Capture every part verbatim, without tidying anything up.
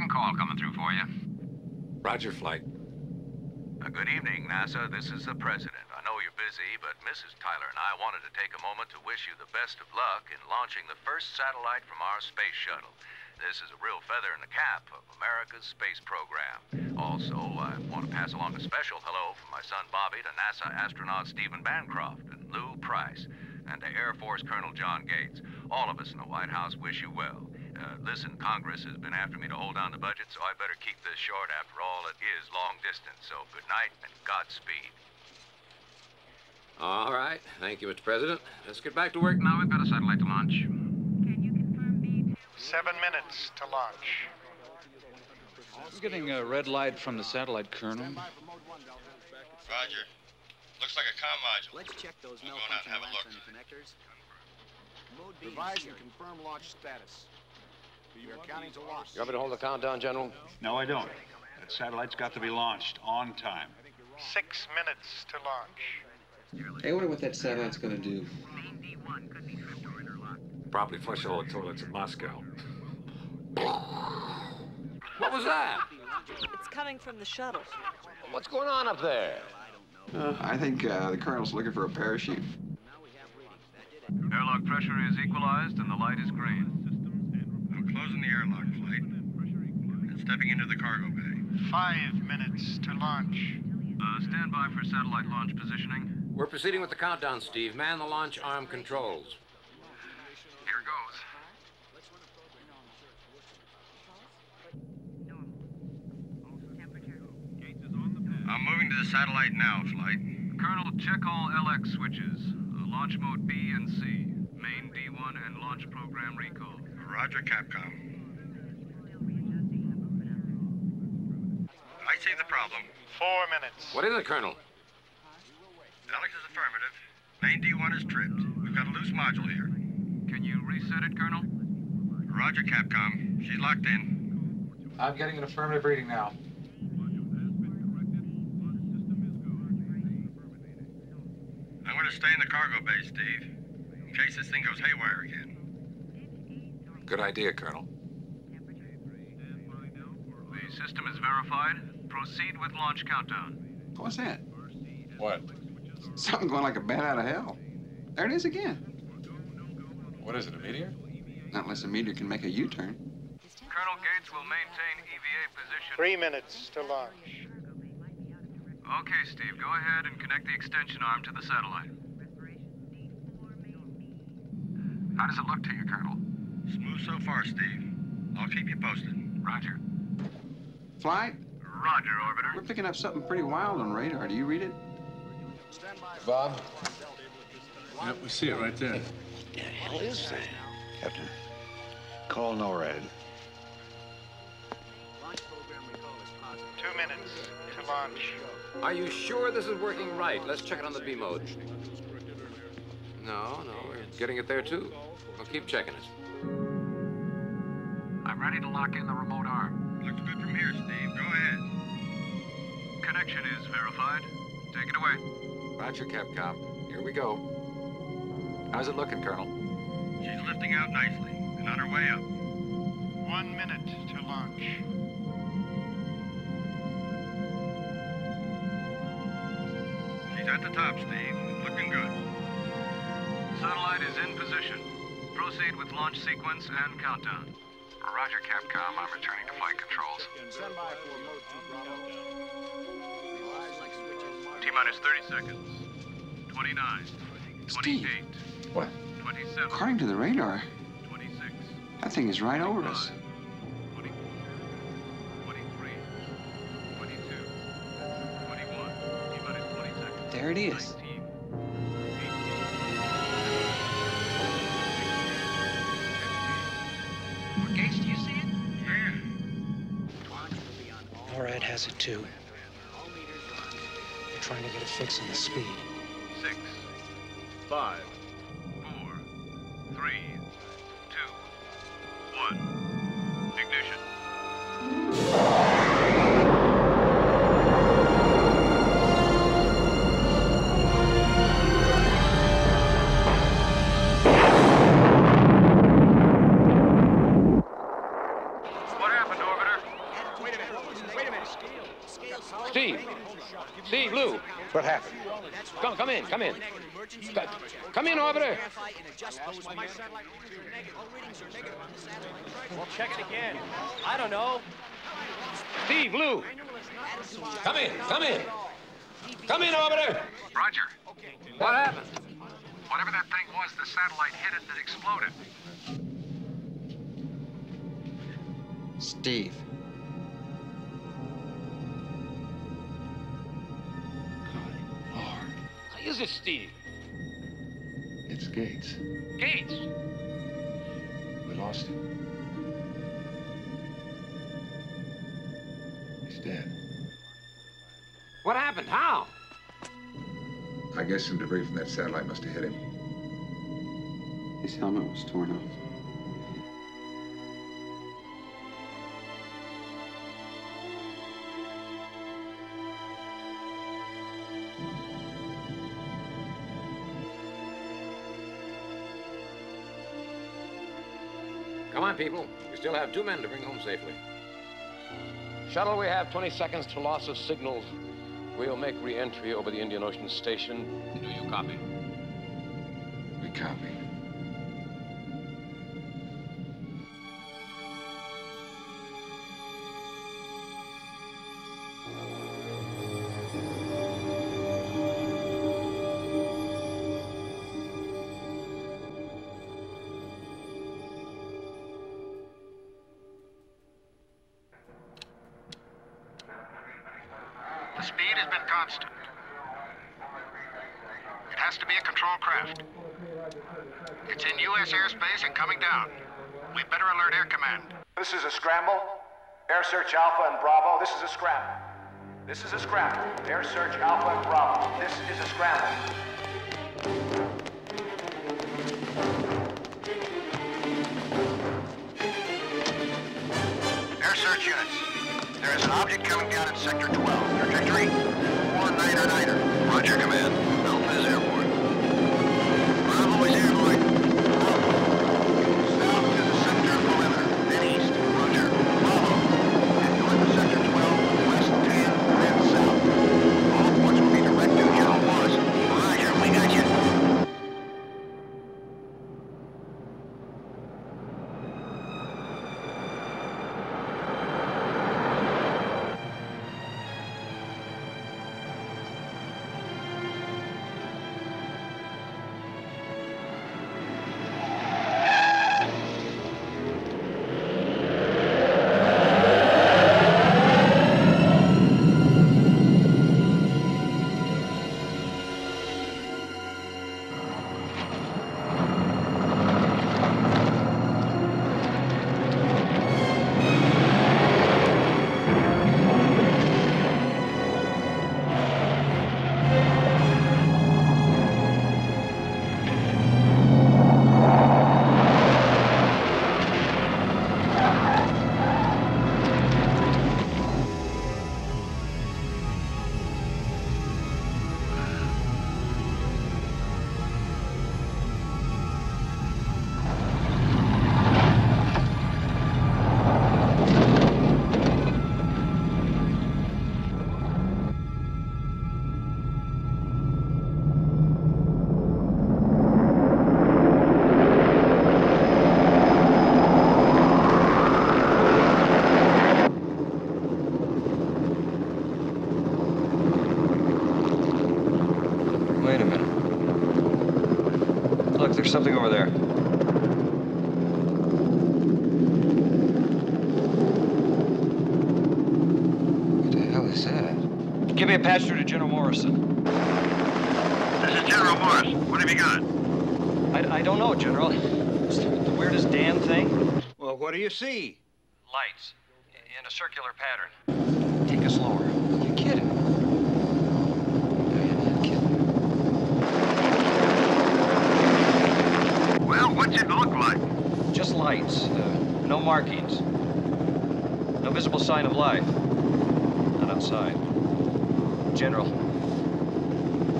important call coming through for you. Roger, Flight. Uh, good evening, NASA. This is the President. I know you're busy, but Missus Tyler and I wanted to take a moment to wish you the best of luck in launching the first satellite from our space shuttle. This is a real feather in the cap of America's space program. Also, I want to pass along a special hello from my son Bobby to NASA astronaut Stephen Bancroft and Lou Price, and to Air Force Colonel John Gates. All of us in the White House wish you well. Uh, listen, Congress has been after me to hold down the budget, so I better keep this short. After all, it is long distance, so good night and Godspeed. All right. Thank you, Mister President. Let's get back to work now. We've got a satellite to launch. Seven minutes to launch. We're getting a red light from the satellite, Colonel. Roger. Looks like a comm module. Let's check those we'll malfunction and lines and connectors. Mode B Revise and confirm launch status. We are counting to launch. You want me to hold the countdown, General? No, I don't. That satellite's got to be launched on time. Six minutes to launch. I wonder what that satellite's going to do. Probably flush all the toilets in Moscow. What was that? It's coming from the shuttle. What's going on up there? Uh, I think uh, the Colonel's looking for a parachute. Airlock pressure is equalized and the light is green. I'm closing the airlock, Flight, and stepping into the cargo bay. Five minutes to launch. Uh, stand by for satellite launch positioning. We're proceeding with the countdown, Steve. Man the launch arm controls. Here goes. I'm moving to the satellite now, Flight. Colonel, check all L X switches. Uh, launch mode B and C. Main D one and launch program recall. Roger, Capcom. I see the problem. Four minutes. What is it, Colonel? Alex is affirmative. Main D one is tripped. We've got a loose module here. Can you reset it, Colonel? Roger, Capcom. She's locked in. I'm getting an affirmative reading now. I'm going to stay in the cargo bay, Steve, in case this thing goes haywire again. Good idea, Colonel. The system is verified. Proceed with launch countdown. What's that? What? Something going like a bat out of hell. There it is again. What is it, a meteor? Not unless a meteor can make a U-turn. Colonel Gates will maintain E V A position. Three minutes to launch. Okay, Steve, go ahead and connect the extension arm to the satellite. How does it look to you, Colonel? Smooth so far, Steve. I'll keep you posted. Roger. Flight? Roger, Orbiter. We're picking up something pretty wild on radar. Do you read it? Bob? Yep, we see it right there. What the hell is that? Captain, call NORAD. Two minutes to launch. Are you sure this is working right? Let's check it on the B mode. No, no, we're getting it there too. We'll keep checking it. I'm ready to lock in the remote arm. Looks good from here, Steve. Go ahead. Connection is verified. Take it away. Roger, Capcom. Here we go. How's it looking, Colonel? She's lifting out nicely and on her way up. One minute to launch. At the top, Steve. Looking good. Satellite is in position. Proceed with launch sequence and countdown. Roger, Capcom. I'm returning to flight controls. Stand by for mode two, Bravo. T-minus thirty seconds. twenty-nine. Steve. twenty-eight. What? twenty-seven. According to the radar, twenty-six. That thing is right over us. There it is. Gates, do you see it? Yeah. NORAD has it too. They're trying to get a fix on the speed. Six, five, four, three, two, one. Ignition. What happened, Orbiter? Steve. Steve, Lou. What happened? Come, come in, come in. Come in, Orbiter. We'll check it again. I don't know. Steve, Lou. Come in, come in. Come in, Orbiter. Roger. What happened? Whatever that thing was, the satellite hit it and it exploded. Steve. Good Lord. How is it, Steve? It's Gates. Gates? We lost him. He's dead. What happened? How? I guess some debris from that satellite must have hit him. His helmet was torn off. Come on, people. We still have two men to bring home safely. Shuttle, we have twenty seconds to loss of signals. We'll make re-entry over the Indian Ocean Station. Do you copy? We copy. This is a scramble. Air search Alpha and Bravo. This is a scramble. This is a scramble. Air search Alpha and Bravo. This is a scramble. Air search units. There is an object coming down in Sector twelve. Trajectory four niner niner. Roger, command. Alpha is airborne. Bravo is airborne. There's something over there. What the hell is that? Give me a pass through to General Morrison. This is General Morrison. What have you got? I, I don't know, General. It's the, the weirdest damn thing. Well, what do you see? Lights. In a circular pattern. Take us lower. You're kidding. What's it look like? Just lights. Uh, no markings. No visible sign of life. Not outside. General,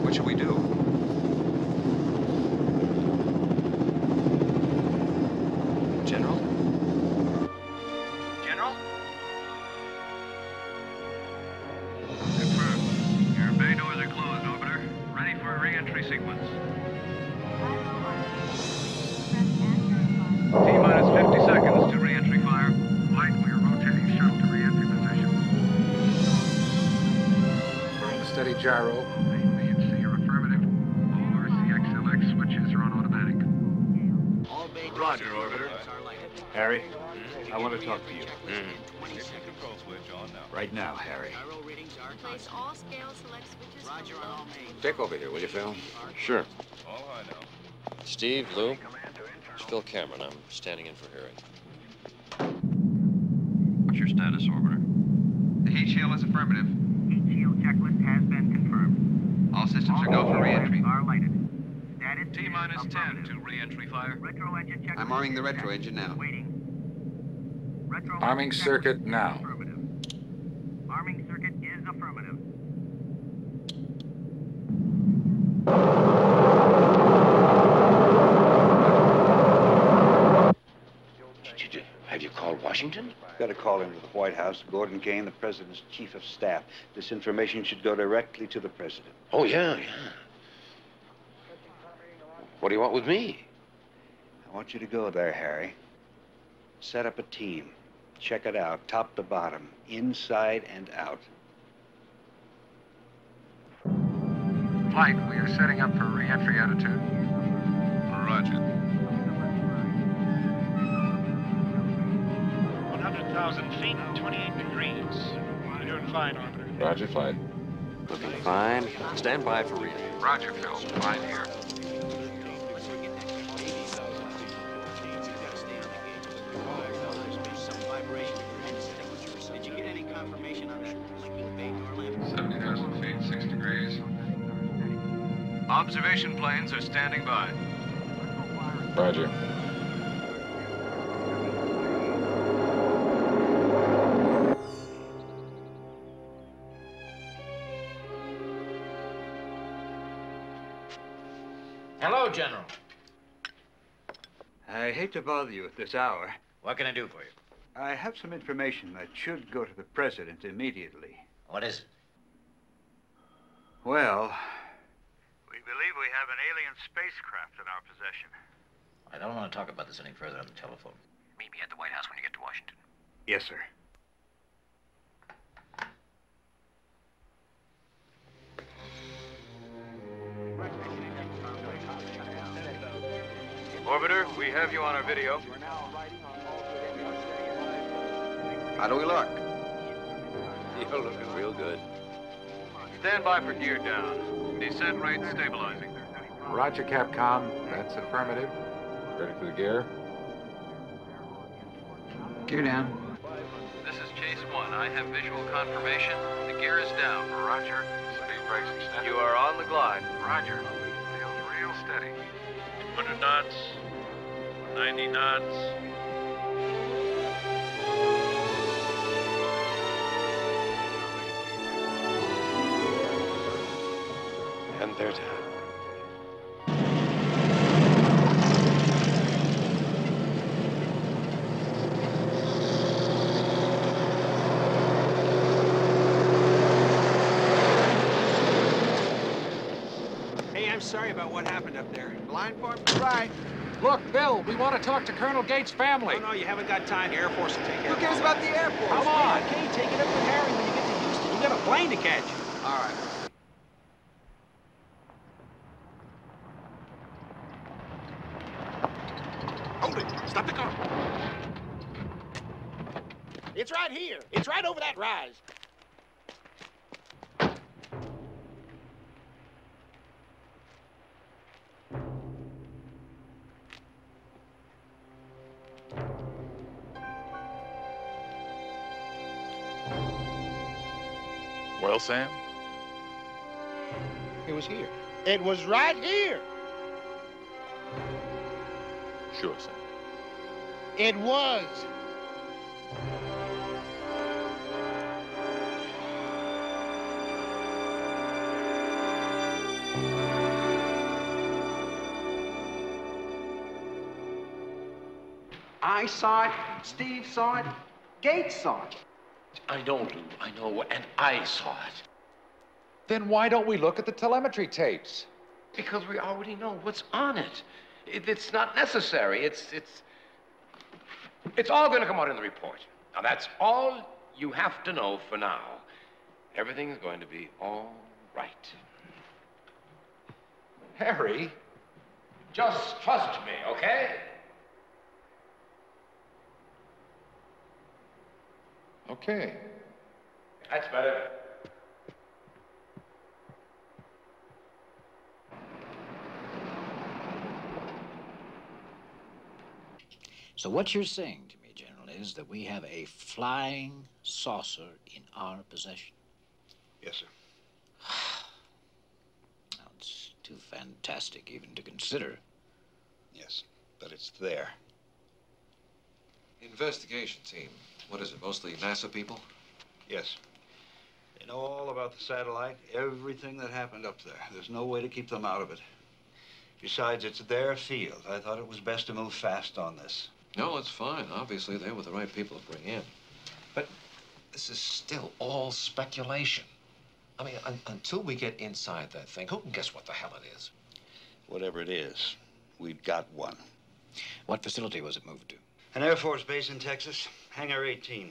what should we do? General? General? Bay doors are closed, Orbiter. Ready for a re-entry sequence. T-minus fifty seconds to re-entry fire. Light, we are rotating shuttle to re-entry position. Steady gyro. Roger, Orbiter. Harry, I want to talk to you. Mm-hmm. Right now, Harry. Dick over here, will you, Phil? Sure. Steve, Lou, it's Phil Cameron. I'm standing in for Harry. What's your status, Orbiter? The heat shield is affirmative. Heat shield checklist has been confirmed. All systems are go for re-entry. Are lighted. T-minus ten to re-entry fire. I'm arming the retro engine now. Retro arming circuit now. Arming circuit is affirmative. Did you, have you called Washington? Got a call into the White House. Gordon Kane, the president's chief of staff. This information should go directly to the president. Oh, yeah, yeah. What do you want with me? I want you to go there, Harry. Set up a team. Check it out, top to bottom, inside and out. Flight, we are setting up for re-entry attitude. Roger. one hundred thousand feet, twenty-eight degrees. You're doing fine, Orbiter. Roger, flight. Looking fine. Stand by for re-entry. Roger, Phil. Fine here. Observation planes are standing by. Roger. Hello, General. I hate to bother you at this hour. What can I do for you? I have some information that should go to the President immediately. What is it? Well... we have an alien spacecraft in our possession. I don't want to talk about this any further on the telephone. Meet me at the White House when you get to Washington. Yes, sir. Orbiter, we have you on our video. How do we look? You're looking real good. Stand by for gear down. Descent rate stabilizing. Roger, Capcom. That's affirmative. Ready for the gear. Gear down. This is Chase one. I have visual confirmation. The gear is down. Roger. Speed brakes extended. You are on the glide. Roger. Feels real steady. two hundred knots. ninety knots. And they're down. Hey, I'm sorry about what happened up there. Blind for him? Right. Look, Bill, we want to talk to Colonel Gates' family. Oh, no, you haven't got time. The Air Force will take care of it. Who cares about the Air Force? Come on. Hey, okay, take it up with Harry when you get to Houston. You got a plane to catch. All right. Stop the car. It's right here. It's right over that rise. Well, Sam? It was here. It was right here. Sure, Sam. It was. I saw it, Steve saw it, Gates saw it. I know, Lou, I know, and I saw it. Then why don't we look at the telemetry tapes? Because we already know what's on it. it it's not necessary. It's, it's, it's all going to come out in the report. Now, that's all you have to know for now. Everything's going to be all right. Harry, just trust me, okay? Okay. That's better. So what you're saying to me, General, is that we have a flying saucer in our possession? Yes, sir. Now, it's too fantastic even to consider. Yes, but it's there. Investigation team. What is it, mostly NASA people? Yes. They know all about the satellite, everything that happened up there. There's no way to keep them out of it. Besides, it's their field. I thought it was best to move fast on this. No, it's fine. Obviously, they were the right people to bring in. But this is still all speculation. I mean, un until we get inside that thing, who can guess what the hell it is? Whatever it is, we've got one. What facility was it moved to? An Air Force base in Texas, Hangar eighteen.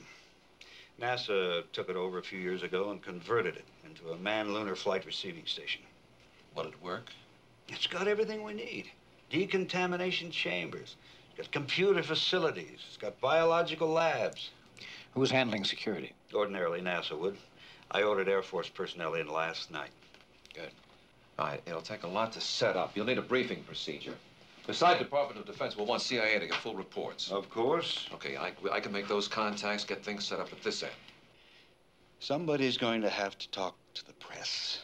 NASA took it over a few years ago and converted it into a manned lunar flight receiving station. Will it work? It's got everything we need. Decontamination chambers. It's got computer facilities. It's got biological labs. Who's handling security? Ordinarily, NASA would. I ordered Air Force personnel in last night. Good. All right, it'll take a lot to set up. You'll need a briefing procedure. Besides, Department of Defense will want C I A to get full reports. Of course. Okay, I, I can make those contacts, get things set up at this end. Somebody's going to have to talk to the press.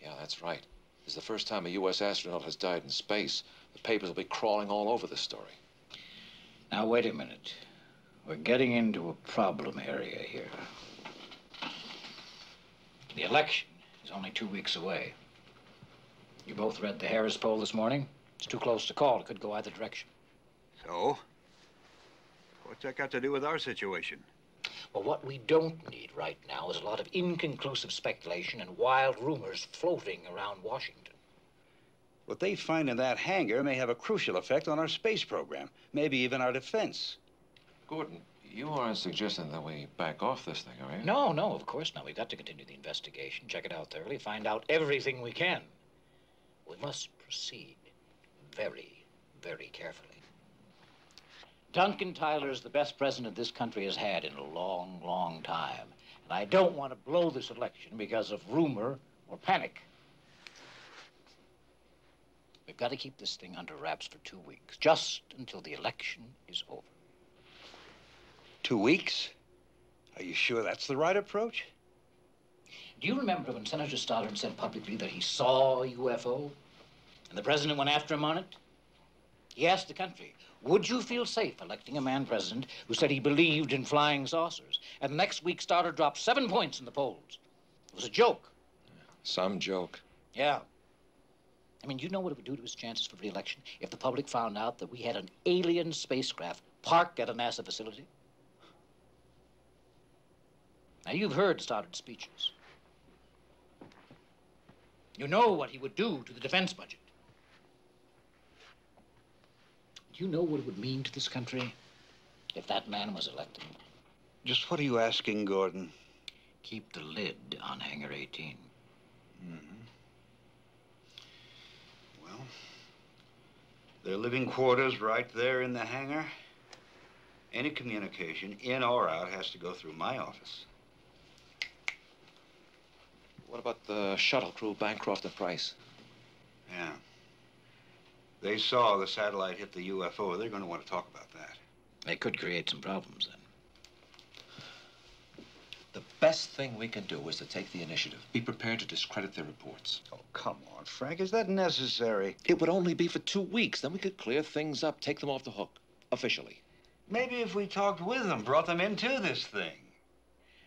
Yeah, that's right. This is the first time a U S astronaut has died in space. The papers will be crawling all over this story. Now, wait a minute. We're getting into a problem area here. The election is only two weeks away. You both read the Harris poll this morning? It's too close to call. It could go either direction. So? What's that got to do with our situation? Well, what we don't need right now is a lot of inconclusive speculation and wild rumors floating around Washington. What they find in that hangar may have a crucial effect on our space program, maybe even our defense. Gordon, you aren't suggesting that we back off this thing, are you? No, no, of course not. We've got to continue the investigation, check it out thoroughly, find out everything we can. We must proceed very, very carefully. Duncan Tyler is the best president this country has had in a long, long time. And I don't want to blow this election because of rumor or panic. We've got to keep this thing under wraps for two weeks, just until the election is over. Two weeks? Are you sure that's the right approach? Do you remember when Senator Stoddard said publicly that he saw a U F O and the president went after him on it? He asked the country, would you feel safe electing a man president who said he believed in flying saucers? And next week, Stoddard dropped seven points in the polls. It was a joke. Some joke. Yeah. I mean, you know what it would do to his chances for re-election if the public found out that we had an alien spacecraft parked at a NASA facility? Now, you've heard Stoddard's speeches. You know what he would do to the defense budget. Do you know what it would mean to this country if that man was elected? Just what are you asking, Gordon? Keep the lid on Hangar eighteen. Mm-hmm. Well, their living quarters right there in the hangar. Any communication, in or out, has to go through my office. What about the shuttle crew, Bancroft and Price? Yeah. They saw the satellite hit the U F O. They're going to want to talk about that. They could create some problems, then. The best thing we can do is to take the initiative. Be prepared to discredit their reports. Oh, come on, Frank. Is that necessary? It would only be for two weeks. Then we could clear things up, take them off the hook, officially. Maybe if we talked with them, brought them into this thing.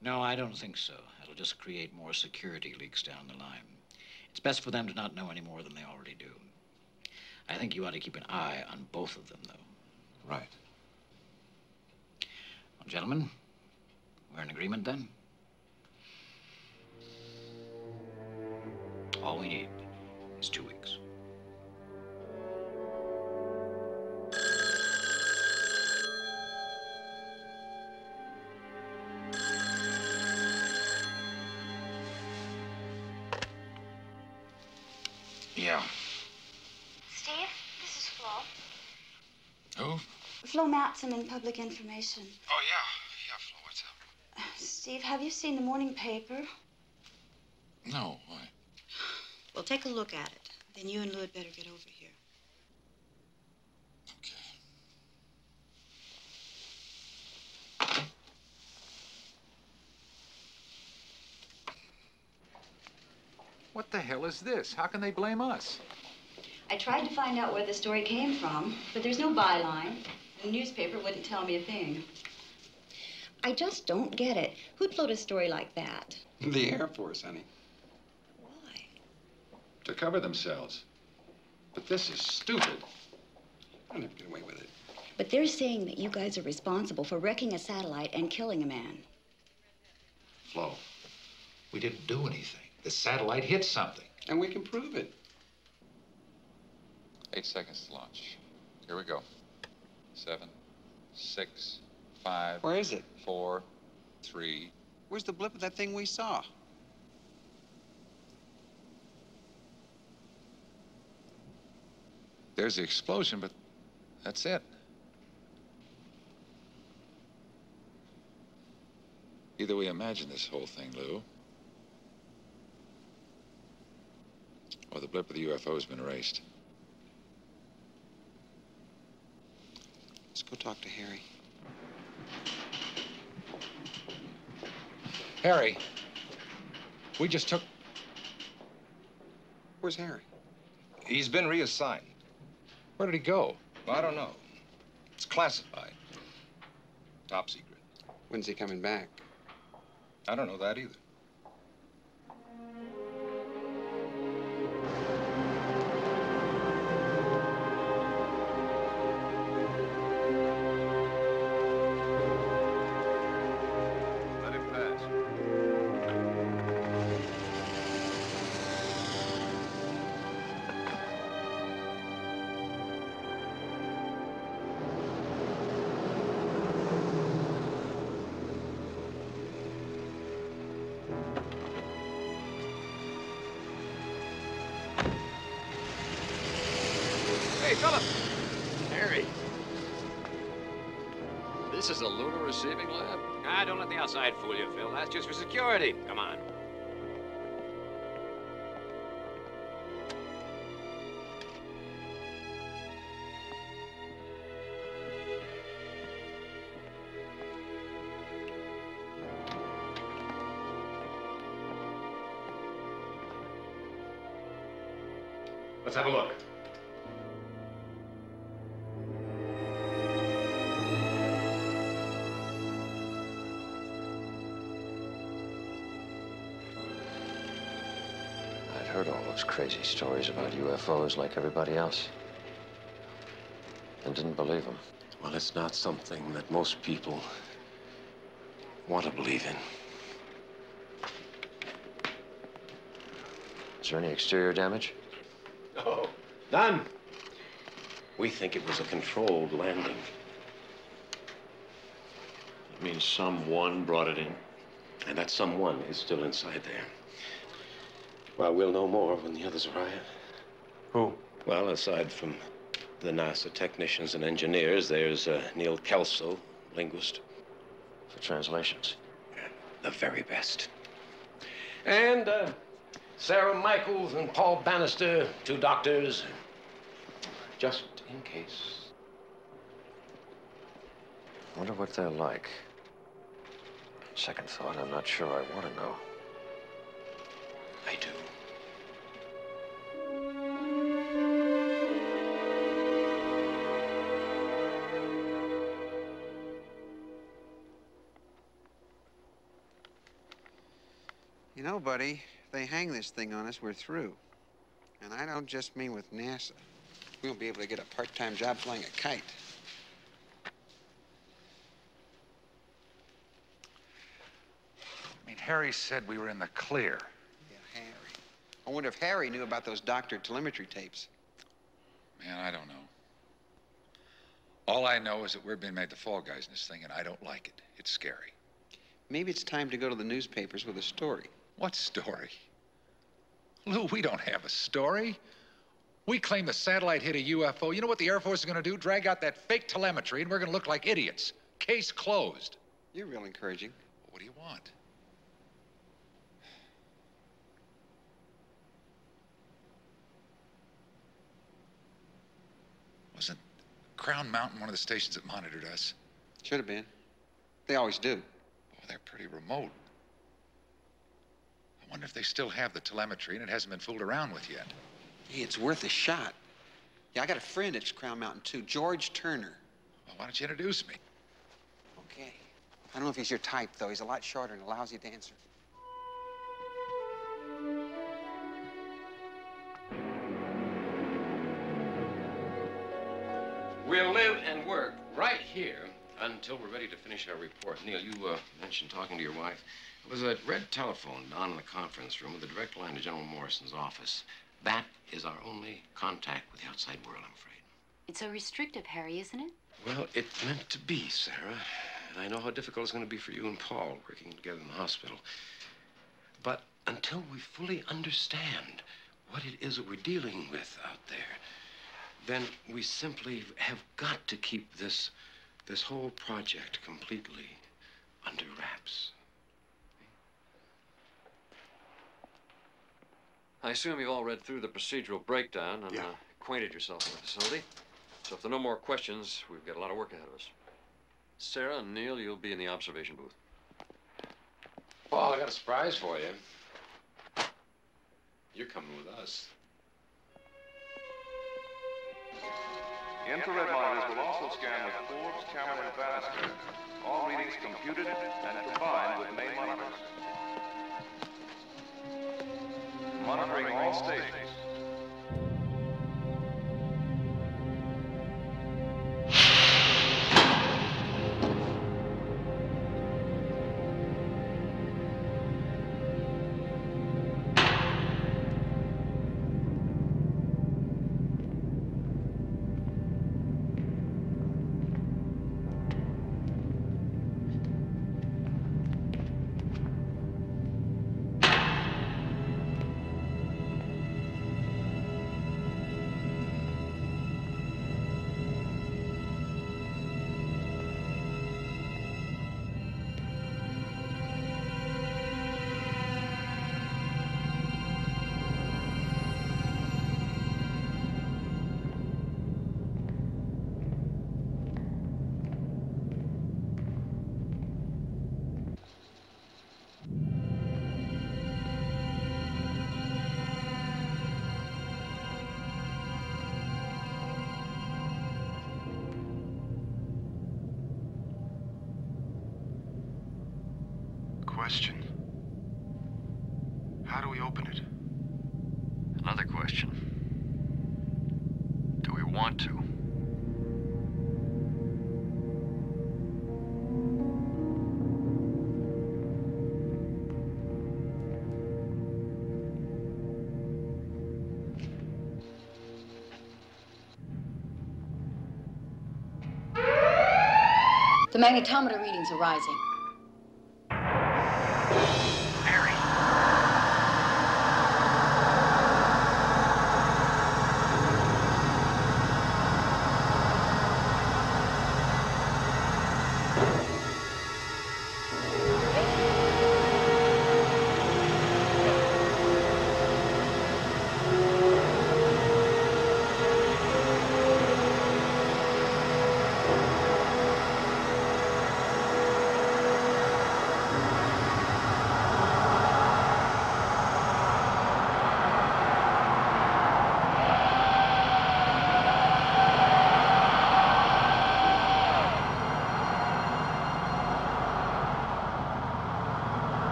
No, I don't think so. It'll just create more security leaks down the line. It's best for them to not know any more than they already do. I think you ought to keep an eye on both of them, though. Right. Well, gentlemen, we're in agreement, then? all we need is two weeks. Yeah. Steve, this is Flo. Who? Flo Matson in Public Information. Oh, yeah. Yeah, Flo, what's up? Uh, Steve, have you seen the morning paper? No, why? Well, take a look at it. Then you and Lou had better get over here. Okay. What the hell is this? How can they blame us? I tried to find out where the story came from, but there's no byline. The newspaper wouldn't tell me a thing. I just don't get it. Who'd float a story like that? The Air Force, honey. Why? To cover themselves. But this is stupid. I'll never get away with it. But they're saying that you guys are responsible for wrecking a satellite and killing a man. Flo, we didn't do anything. The satellite hit something. And we can prove it. Eight seconds to launch. Here we go. Seven, six, five. Where is it? Four, three. Where's the blip of that thing we saw? There's the explosion, but that's it. Either we imagine this whole thing, Lou, or the blip of the U F O's been erased. Let's go talk to Harry. Harry, we just took... Where's Harry? He's been reassigned. Where did he go? Well, I don't know. It's classified. Top secret. When's he coming back? I don't know that either. Outside, fool you, Phil. That's just for security. Come on. Let's have a look. Crazy stories about U F Os like everybody else, and didn't believe them. Well, it's not something that most people want to believe in. Is there any exterior damage? No, none. We think it was a controlled landing. It means someone brought it in, and that someone is still inside there. Well, we'll know more when the others arrive. Who? Well, aside from the NASA technicians and engineers, there's uh, Neil Kelso, linguist. For translations? Yeah, the very best. And uh, Sarah Michaels and Paul Bannister, two doctors, just in case. I wonder what they're like. Second thought, I'm not sure I want to know. I do. You know, buddy, if they hang this thing on us, we're through. And I don't just mean with NASA. We won't be able to get a part-time job flying a kite. I mean, Harry said we were in the clear. I wonder if Harry knew about those doctored telemetry tapes. Man, I don't know. All I know is that we're being made the fall guys in this thing, and I don't like it. It's scary. Maybe it's time to go to the newspapers with a story. What story? Lou, we don't have a story. We claim the satellite hit a U F O. You know what the Air Force is going to do? Drag out that fake telemetry, and we're going to look like idiots. Case closed. You're real encouraging. What do you want? Wasn't Crown Mountain one of the stations that monitored us? Should have been. They always do. Oh, they're pretty remote. I wonder if they still have the telemetry and it hasn't been fooled around with yet. Hey, it's worth a shot. Yeah, I got a friend at Crown Mountain, too, George Turner. Well, why don't you introduce me? Okay. I don't know if he's your type, though. He's a lot shorter and a lousy dancer. We'll live and work right here until we're ready to finish our report. Neil, you uh, mentioned talking to your wife. It was a red telephone down in the conference room with a direct line to General Morrison's office. That is our only contact with the outside world, I'm afraid. It's so restrictive, Harry, isn't it? Well, it's meant to be, Sarah. And I know how difficult it's going to be for you and Paul working together in the hospital. But until we fully understand what it is that we're dealing with out there, then we simply have got to keep this, this whole project completely under wraps. I assume you've all read through the procedural breakdown and yeah. uh, acquainted yourself with the facility. So if there are no more questions, we've got a lot of work ahead of us. Sarah and Neil, you'll be in the observation booth. Paul, I got a surprise for you. You're coming with us. Infrared monitors will also scan with Forbes, Cameron, and Bannister. All readings computed and combined with main monitors. Monitoring all stations. Question. How do we open it? Another question. Do we want to? The magnetometer readings are rising.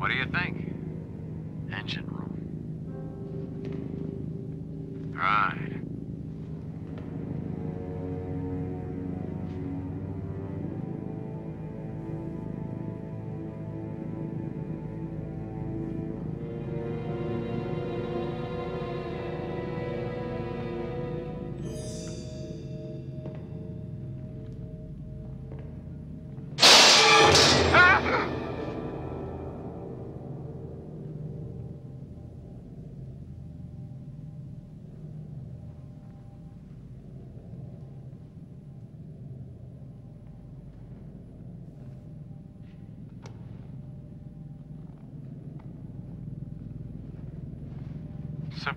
What do you think? Engine room. Right.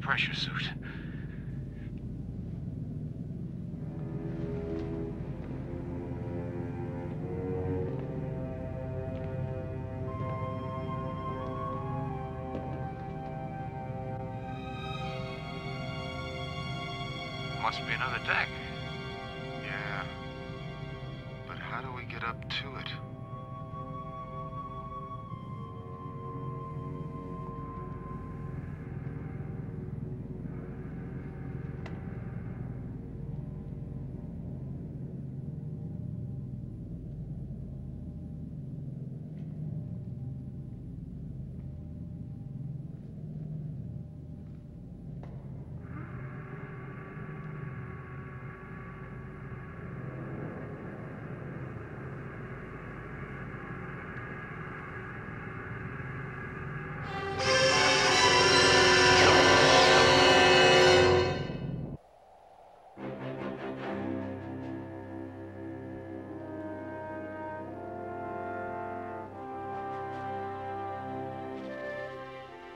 Pressure suit. Must be another deck. Yeah. But how do we get up to it?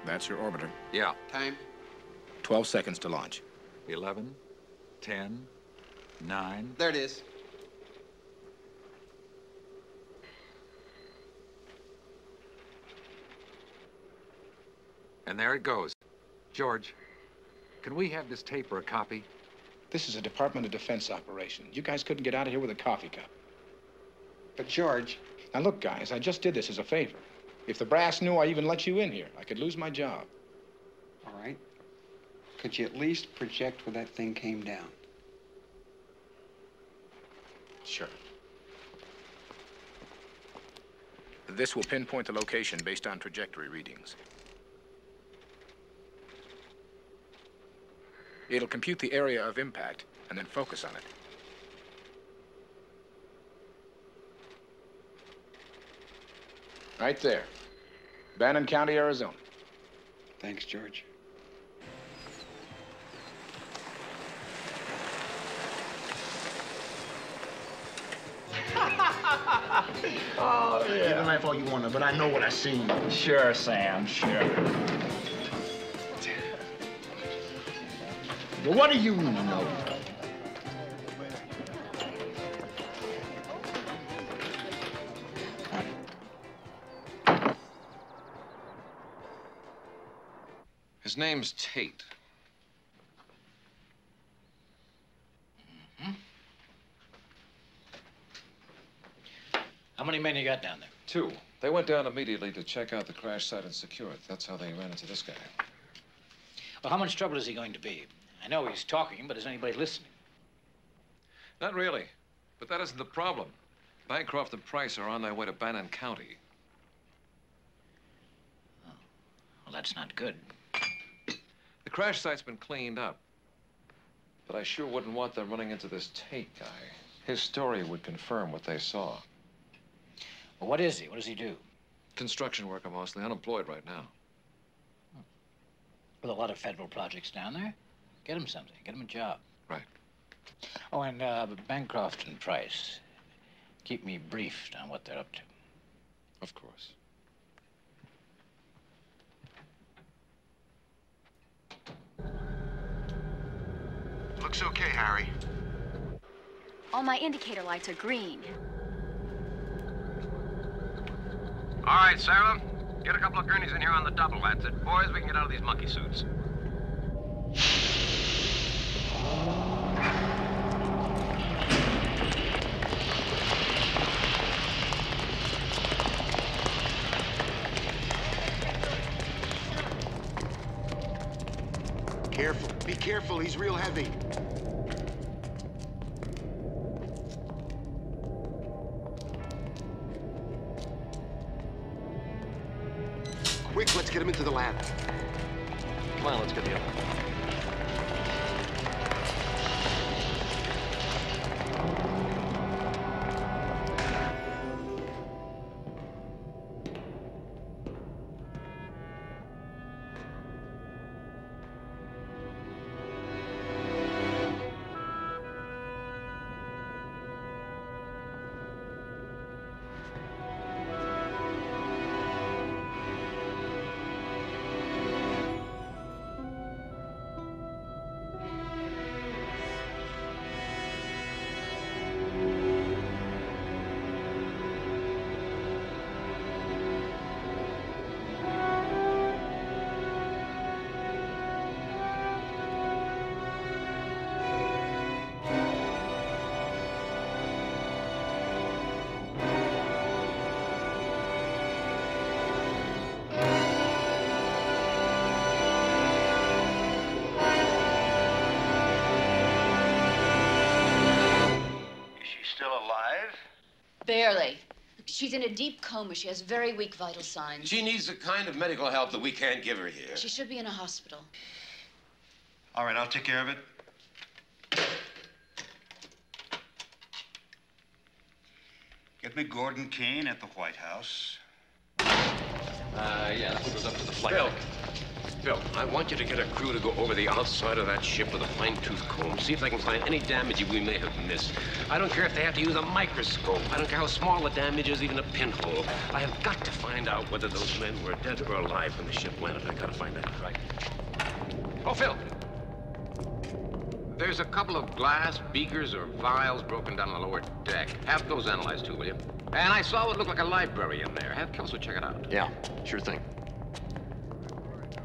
That's your orbiter. Yeah. Time? twelve seconds to launch. eleven, ten, nine. There it is. And there it goes. George, can we have this tape or a copy? This is a Department of Defense operation. You guys couldn't get out of here with a coffee cup. But George... Now look, guys, I just did this as a favor. If the brass knew I even let you in here, I could lose my job. All right. Could you at least project where that thing came down? Sure. This will pinpoint the location based on trajectory readings. It'll compute the area of impact and then focus on it. Right there. Bannon County, Arizona. Thanks, George. Oh, yeah. You can laugh all you want to, but I know what I seen. Sure, Sam, sure. Well, what do you know? His name's Tate. Mm-hmm. How many men you got down there? Two. They went down immediately to check out the crash site and secure it. That's how they ran into this guy. Well, how much trouble is he going to be? I know he's talking, but is anybody listening? Not really. But that isn't the problem. Bancroft and Price are on their way to Bannon County. Oh. Well, that's not good. The crash site's been cleaned up, but I sure wouldn't want them running into this Tate guy. His story would confirm what they saw. Well, what is he? What does he do? Construction worker, mostly. Unemployed right now. Hmm. With a lot of federal projects down there, get him something. Get him a job. Right. Oh, and uh, Bancroft and Price, keep me briefed on what they're up to. Of course. Looks okay, Harry. All my indicator lights are green. All right, Sarah. Get a couple of gurneys in here on the double. That's it. Boys, we can get out of these monkey suits. careful, he's real heavy. Quick, let's get him into the lab. Come on, let's get the other one. Barely. She's in a deep coma. She has very weak vital signs. She needs the kind of medical help that we can't give her here. She should be in a hospital. All right, I'll take care of it. Get me Gordon Kane at the White House. Uh, yeah, this goes up to the flight. Bill, Bill, I want you to get a crew to go over the outside of that ship with a fine-tooth comb. See if they can find any damage we may have missed. I don't care if they have to use a microscope. I don't care how small the damage is, even a pinhole. I have got to find out whether those men were dead or alive when the ship landed. I gotta find that right. Oh, Phil. There's a couple of glass beakers or vials broken down on the lower deck. Have those analyzed too, will you? And I saw what looked like a library in there. Have Kelso check it out. Yeah, sure thing.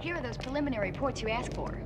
Here are those preliminary reports you asked for.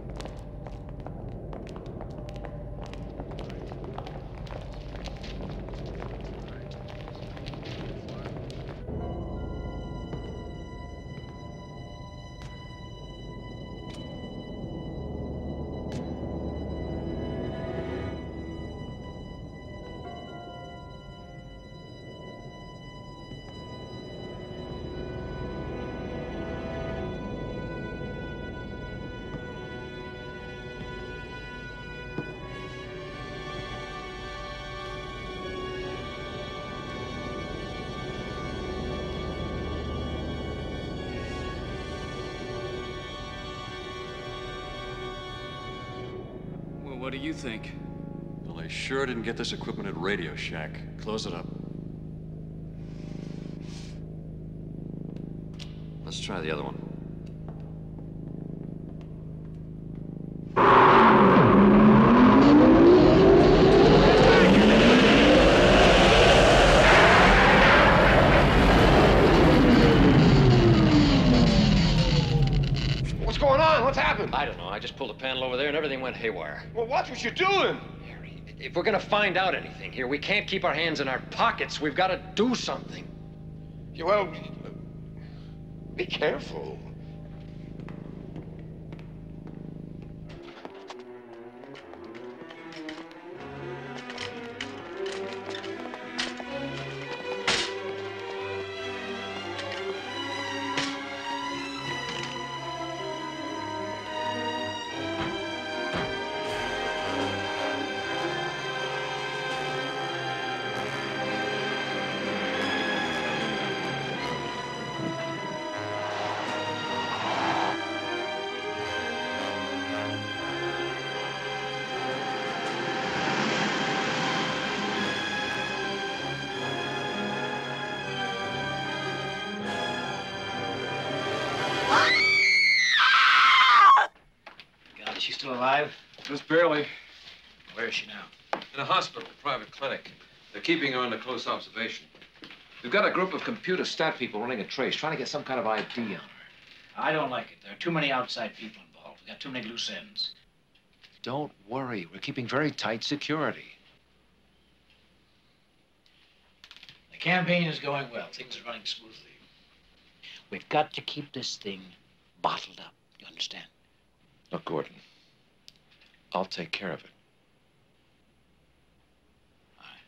What do you think? Well, they sure didn't get this equipment at Radio Shack. Close it up. Let's try the other one. Over there and everything went haywire. Well, watch what you're doing! Harry, if we're gonna find out anything here, we can't keep our hands in our pockets. We've got to do something. Yeah, well, be careful. Just barely. Where is she now? In a hospital, a private clinic. They're keeping her under close observation. We've got a group of computer stat people running a trace, trying to get some kind of I D on her. I don't like it. There are too many outside people involved. We've got too many loose ends. Don't worry. We're keeping very tight security. The campaign is going well. Things are running smoothly. We've got to keep this thing bottled up. You understand? Look, Gordon. I'll take care of it. All right.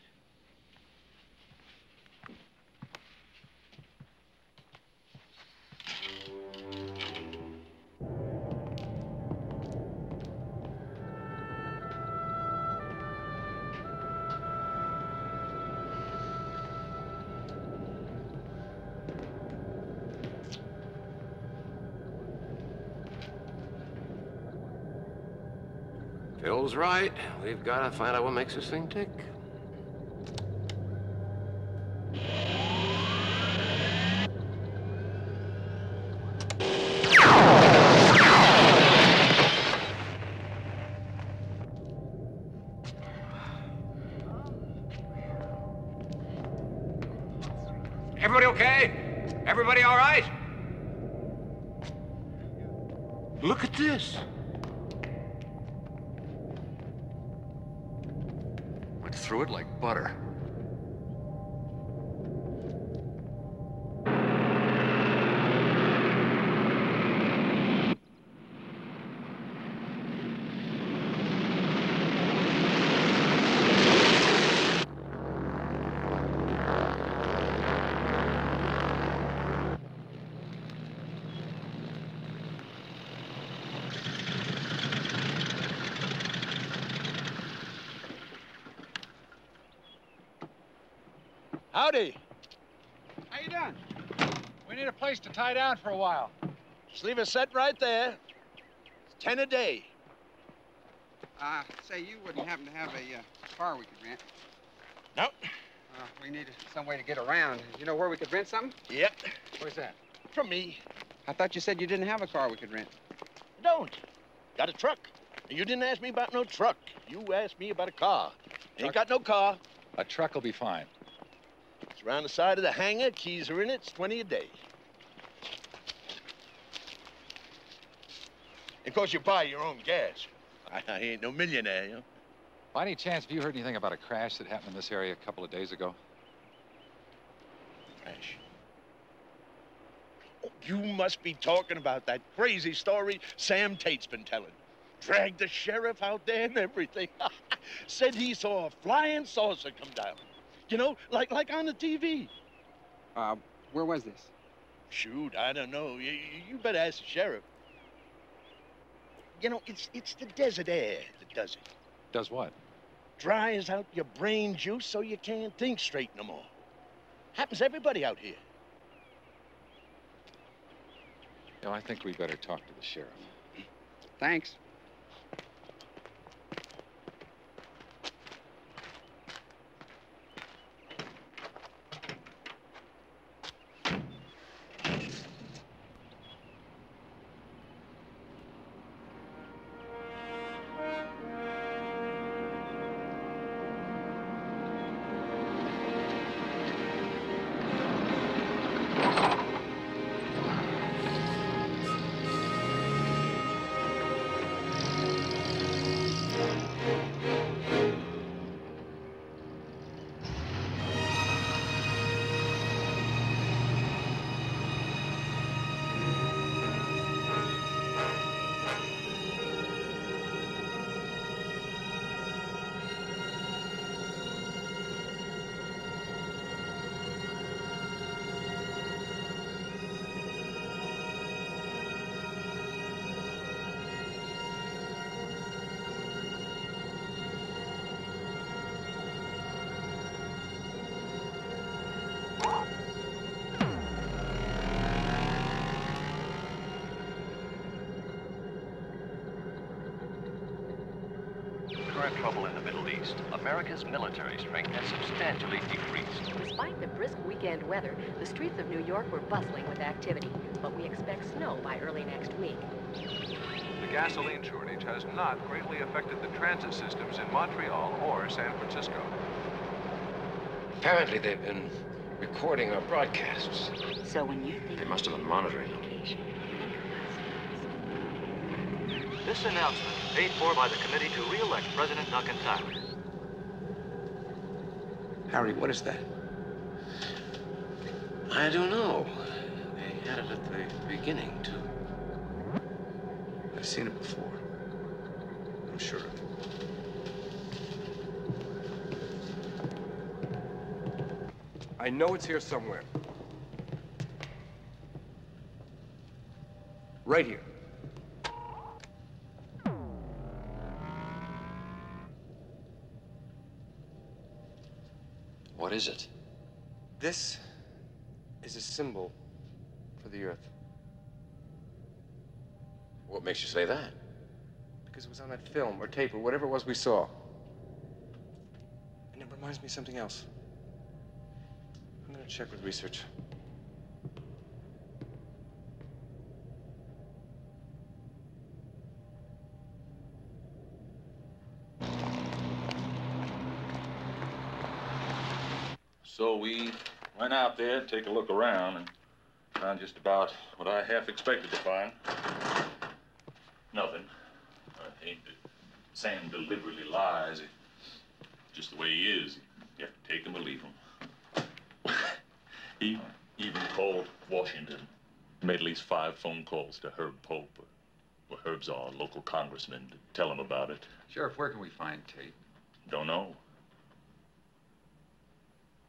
Phil's right. We've got to find out what makes this thing tick. Everybody okay? Everybody all right? Look at this. Went through it like butter. Howdy. How you doing? We need a place to tie down for a while. Just leave us set right there. It's ten a day. Uh, say, you wouldn't happen to have a uh, car we could rent? Nope. Uh, we need some way to get around. You know where we could rent something? Yep. Where's that? From me. I thought you said you didn't have a car we could rent. I don't. Got a truck. You didn't ask me about no truck. You asked me about a car. Truck. Ain't got no car. A truck will be fine. It's around the side of the hangar, keys are in it, it's twenty a day. Of course, you buy your own gas. I, I ain't no millionaire, you know. By any chance, have you heard anything about a crash that happened in this area a couple of days ago? Crash? Oh, you must be talking about that crazy story Sam Tate's been telling. Dragged the sheriff out there and everything. Said he saw a flying saucer come down. You know, like like on the T V. Uh, where was this? Shoot, I don't know. You, you better ask the sheriff. You know, it's it's the desert air that does it. Does what? Dries out your brain juice so you can't think straight no more. Happens to everybody out here. You know, I think we better talk to the sheriff. Thanks. Trouble in the Middle East, America's military strength has substantially decreased. Despite the brisk weekend weather, the streets of New York were bustling with activity, but we expect snow by early next week. The gasoline shortage has not greatly affected the transit systems in Montreal or San Francisco. Apparently they've been recording our broadcasts. So when you think... They must have been monitoring them. This announcement, paid for by the committee to re-elect President Duncan Tyler. Harry, what is that? I don't know. They had it at the beginning, too. I've seen it before. I'm sure of it. I know it's here somewhere. Right here. What is it? This is a symbol for the Earth. What makes you say that? Because it was on that film or tape or whatever it was we saw. And it reminds me of something else. I'm gonna check with research. So we went out there and take a look around and found just about what I half expected to find. Nothing. I hate that Sam deliberately lies. Just the way he is. You have to take him or leave him. He even called Washington. Made at least five phone calls to Herb Pope, or Herb's our local congressman, to tell him about it. Sheriff, where can we find Tate? Don't know.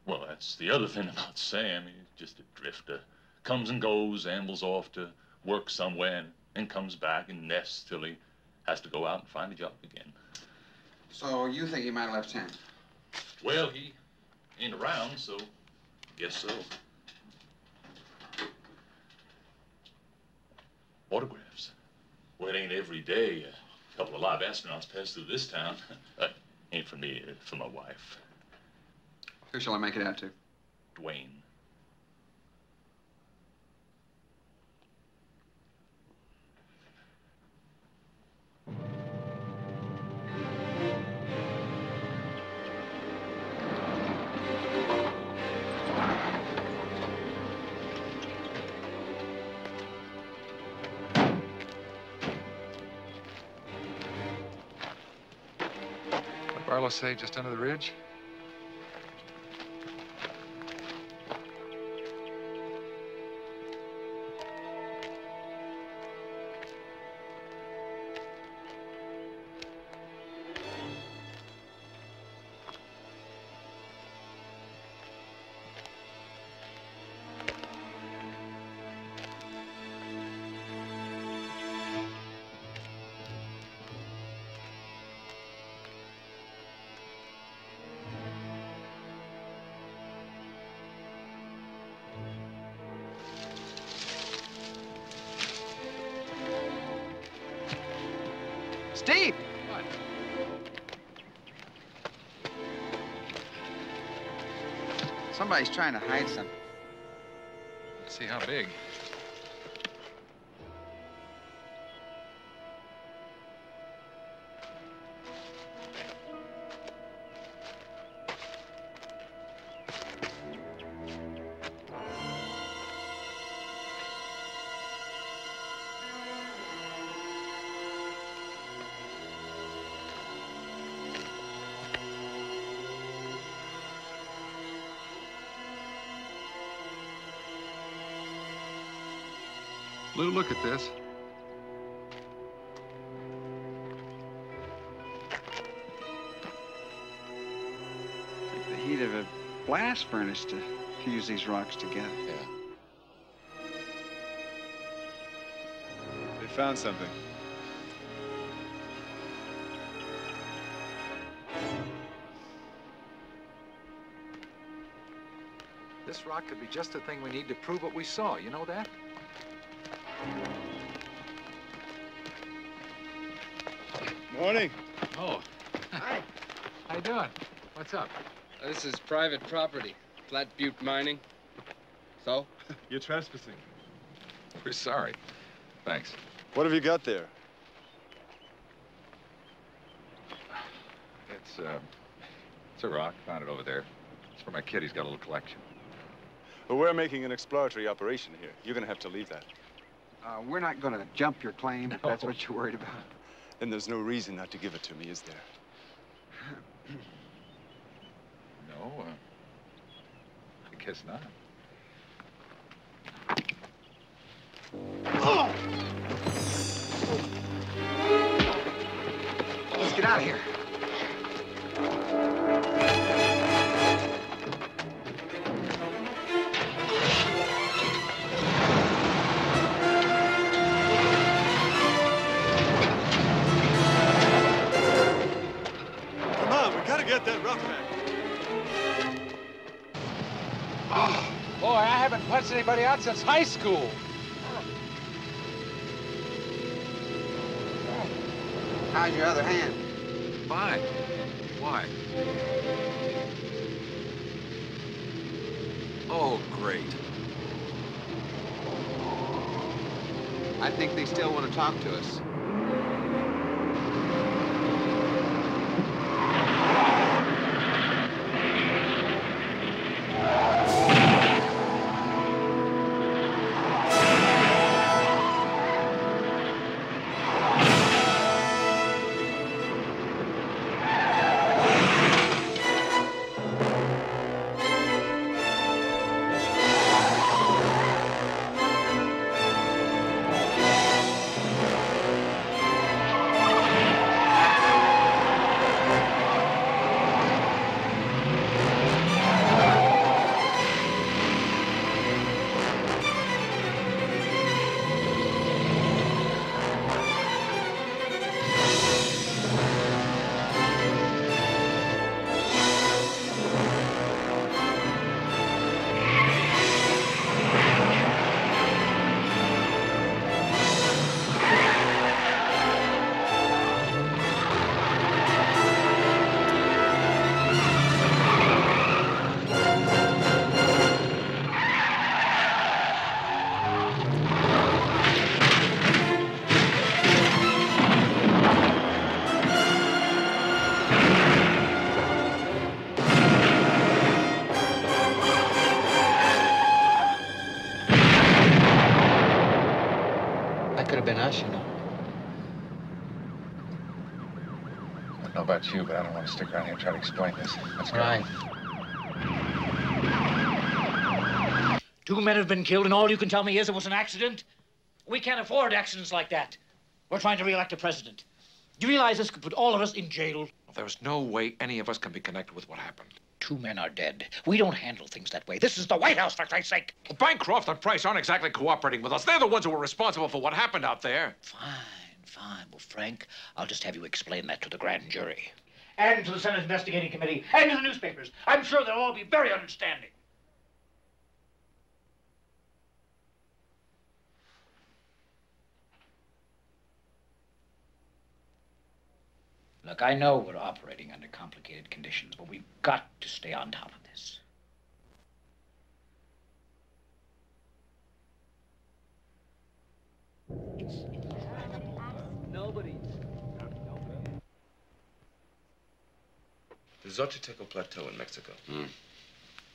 Well, that's the other thing about Sam. He's just a drifter. Comes and goes, ambles off to work somewhere, and, and comes back and nests till he has to go out and find a job again. So you think he might have left Sam? Well, he ain't around, so I guess so. Autographs. Well, it ain't every day a couple of live astronauts pass through this town. uh, ain't for me, uh, for my wife. Who shall I make it out to? Dwayne. Did Barlow say just under the ridge? Steve! What? Somebody's trying to hide something. Let's see how big. Lou, look at this. Like the heat of a blast furnace to fuse these rocks together. Yeah. They found something. This rock could be just the thing we need to prove what we saw. You know that? Morning. Oh. Hi. How you doing? What's up? This is private property. Flat Butte Mining. So? You're trespassing. We're sorry. Thanks. What have you got there? It's, uh, it's a rock. Found it over there. It's for my kid. He's got a little collection. But we're making an exploratory operation here. You're gonna have to leave that. Uh, we're not gonna jump your claim no. If that's what you're worried about. Then there's no reason not to give it to me, is there? No, uh, I guess not. Oh! out of here. Come on, we gotta get that rough back. Oh, boy, I haven't punched anybody out since high school. How's your other hand? Fine. Why? Oh, great. I think they still want to talk to us. You, but I don't want to stick around here and try to explain this. Let's go. Right. Two men have been killed, and all you can tell me is it was an accident? We can't afford accidents like that. We're trying to re-elect a president. Do you realize this could put all of us in jail? There's no way any of us can be connected with what happened. Two men are dead. We don't handle things that way. This is the White House, for Christ's sake. Well, Bancroft and Price aren't exactly cooperating with us. They're the ones who were responsible for what happened out there. Fine. Fine. Well, Frank, I'll just have you explain that to the grand jury. And to the Senate Investigating Committee, and to the newspapers. I'm sure they'll all be very understanding. Look, I know we're operating under complicated conditions, but we've got to stay on top of this. Nobody. The Zochitecal Plateau in Mexico. Mm.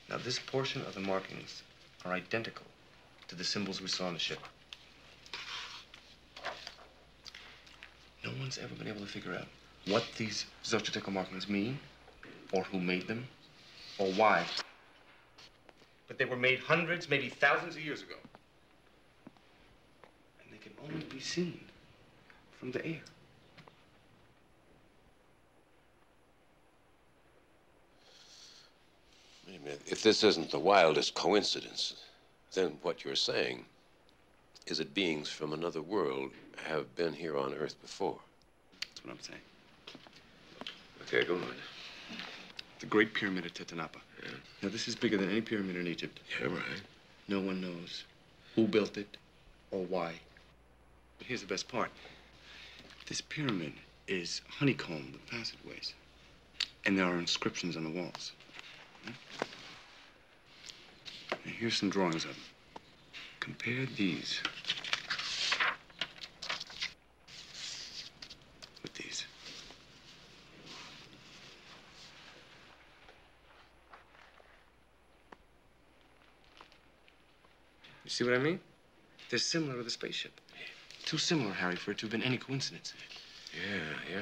Now, this portion of the markings are identical to the symbols we saw on the ship. No one's ever been able to figure out what these Zochitecal markings mean, or who made them, or why. But they were made hundreds, maybe thousands of years ago. And they can only be seen from the air. Wait a minute. If this isn't the wildest coincidence, then what you're saying is that beings from another world have been here on Earth before. That's what I'm saying. Okay, go on. The Great Pyramid at Tetanapa. Yeah. Now, this is bigger than any pyramid in Egypt. Yeah, right. No one knows who built it or why. But here's the best part. This pyramid is honeycombed with passageways, and there are inscriptions on the walls. Now, here's some drawings of them. Compare these with these. You see what I mean? They're similar to the spaceship. Too similar, Harry, for it to have been any coincidence. Yeah, yeah.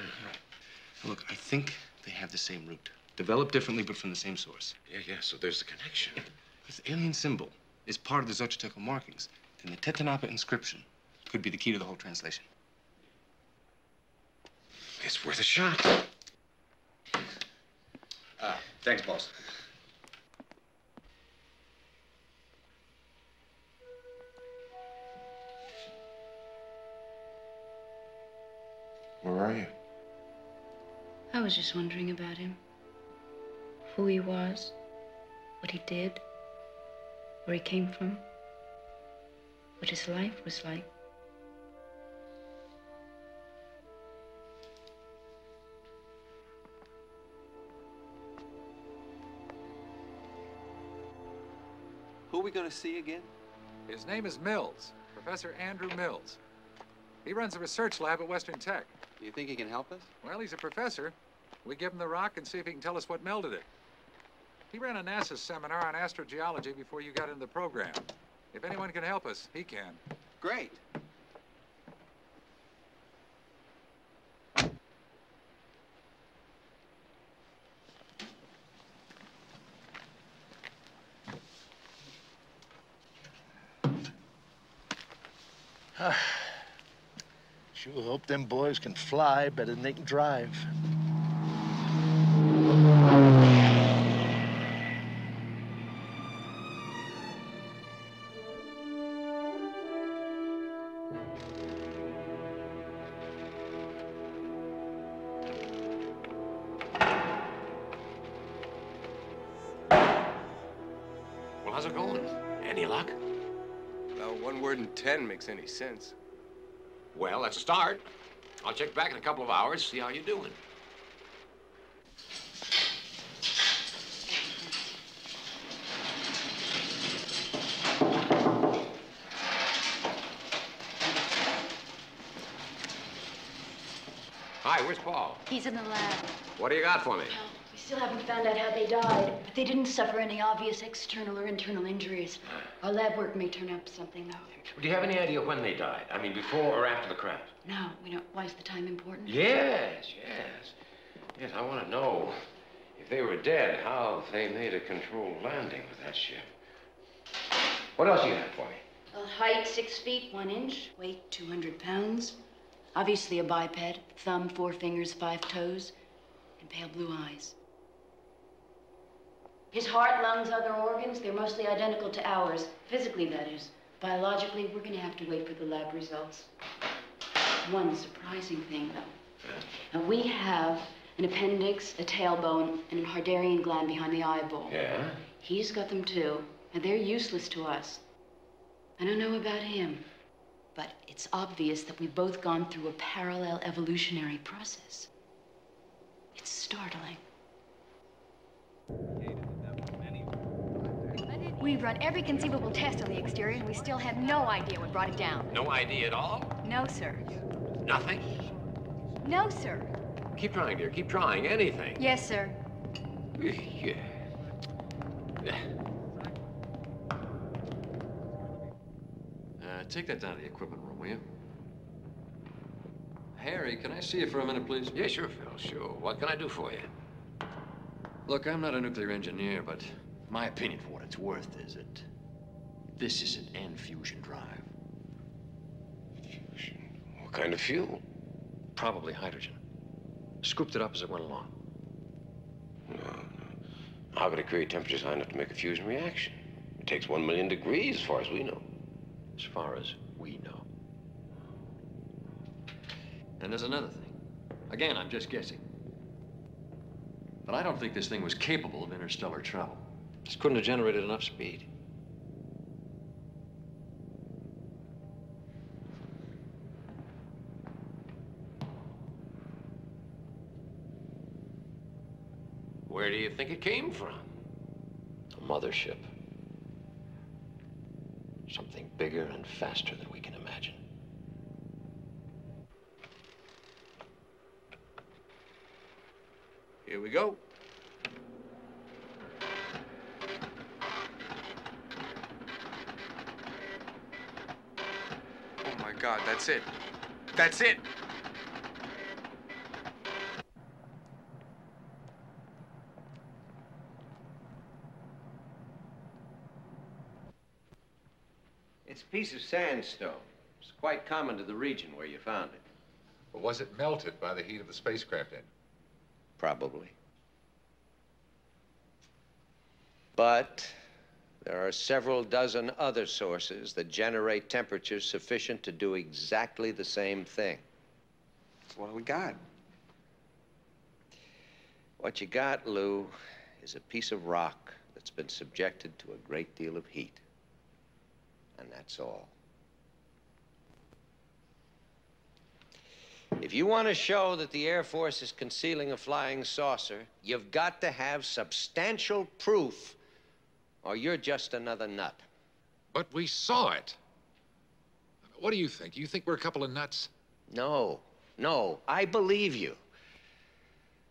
Now, look, I think they have the same root. Developed differently, but from the same source. Yeah, yeah, so there's a connection. Yeah. This alien symbol is part of the Zochitecal markings, then the Tetanapa inscription could be the key to the whole translation. It's worth a shot. Ah, thanks, boss. Where are you? I was just wondering about him. Who he was, what he did, where he came from, what his life was like. Who are we going to see again? His name is Mills, Professor Andrew Mills. He runs a research lab at Western Tech. Do you think he can help us? Well, he's a professor. We give him the rock and see if he can tell us what melded it. He ran a NASA seminar on astrogeology before you got into the program. If anyone can help us, he can. Great. Sure hope them boys can fly better than they can drive. Well, how's it going? Any luck? Well, one word in ten makes any sense. Well, let's start. I'll check back in a couple of hours, see how you're doing. Hi, where's Paul? He's in the lab. What do you got for me? Well, we still haven't found out how they died, but they didn't suffer any obvious external or internal injuries. Our lab work may turn up something, though. Do you have any idea when they died? I mean, before or after the crash? No, we don't. Why is the time important? Yes, yes. Yes, I want to know if they were dead, how they made a controlled landing with that ship. What else you got for me? Well, height six feet, one inch, weight two hundred pounds. Obviously a biped, thumb, four fingers, five toes, and pale blue eyes. His heart, lungs, other organs, they're mostly identical to ours, physically, that is. Biologically, we're gonna have to wait for the lab results. One surprising thing, though. Now, we have an appendix, a tailbone, and an Hardarian gland behind the eyeball. Yeah? He's got them, too, and they're useless to us. I don't know about him, but it's obvious that we've both gone through a parallel evolutionary process. It's startling. We've run every conceivable test on the exterior, and we still have no idea what brought it down. No idea at all? No, sir. Nothing? No, sir. Keep trying, dear. Keep trying. Anything. Yes, sir. Yeah. Uh, take that down to the equipment room, will you? Harry, can I see you for a minute, please? Yeah, sure, Phil, sure. What can I do for you? Look, I'm not a nuclear engineer, but my opinion, for what it's worth, is that this is an N fusion drive. Fusion? What kind of fuel? Probably hydrogen. Scooped it up as it went along. No, no. How could it create temperatures high enough to make a fusion reaction? It takes one million degrees, as far as we know. As far as we know. And there's another thing. Again, I'm just guessing. But I don't think this thing was capable of interstellar travel. Just couldn't have generated enough speed. Where do you think it came from? A mothership. Something bigger and faster than we can imagine. Here we go. God, that's it. That's it. It's a piece of sandstone. It's quite common to the region where you found it. But was it melted by the heat of the spacecraft engine? Probably. But there are several dozen other sources that generate temperatures sufficient to do exactly the same thing. That's what we got. What you got, Lou, is a piece of rock that's been subjected to a great deal of heat. And that's all. If you want to show that the Air Force is concealing a flying saucer, you've got to have substantial proof, or you're just another nut. But we saw it. What do you think? Do you think we're a couple of nuts? No, no, I believe you.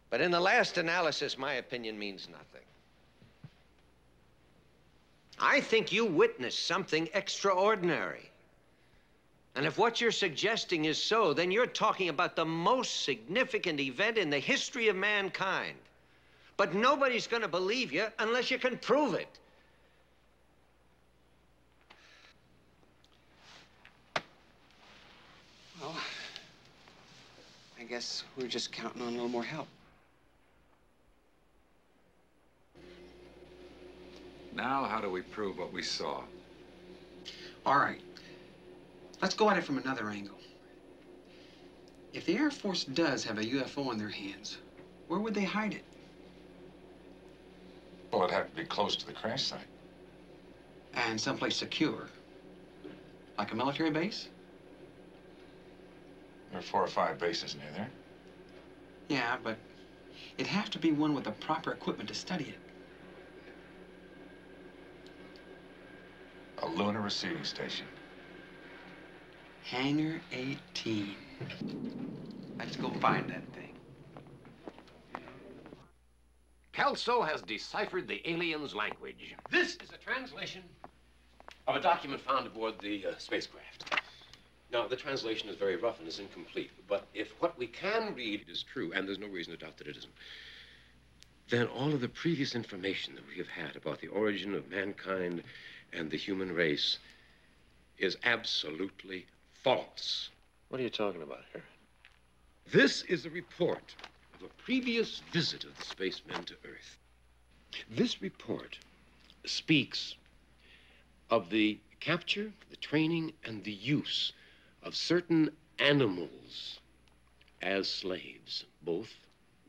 But in the last analysis, my opinion means nothing. I think you witnessed something extraordinary. And if what you're suggesting is so, then you're talking about the most significant event in the history of mankind. But nobody's going to believe you unless you can prove it. Well, I guess we're just counting on a little more help. Now, how do we prove what we saw? All right. Let's go at it from another angle. If the Air Force does have a U F O in their hands, where would they hide it? Well, it'd have to be close to the crash site. And someplace secure? Like a military base? There are four or five bases near there. Yeah, but it'd have to be one with the proper equipment to study it. A lunar receiving station. Hangar eighteen. Let's go find that thing. Kelso has deciphered the alien's language. This is a translation of a document found aboard the uh, spacecraft. Now, the translation is very rough and is incomplete, but if what we can read is true, and there's no reason to doubt that it isn't, then all of the previous information that we have had about the origin of mankind and the human race is absolutely false. What are you talking about, Harry? This is a report of a previous visit of the spacemen to Earth. This report speaks of the capture, the training, and the use of certain animals as slaves, both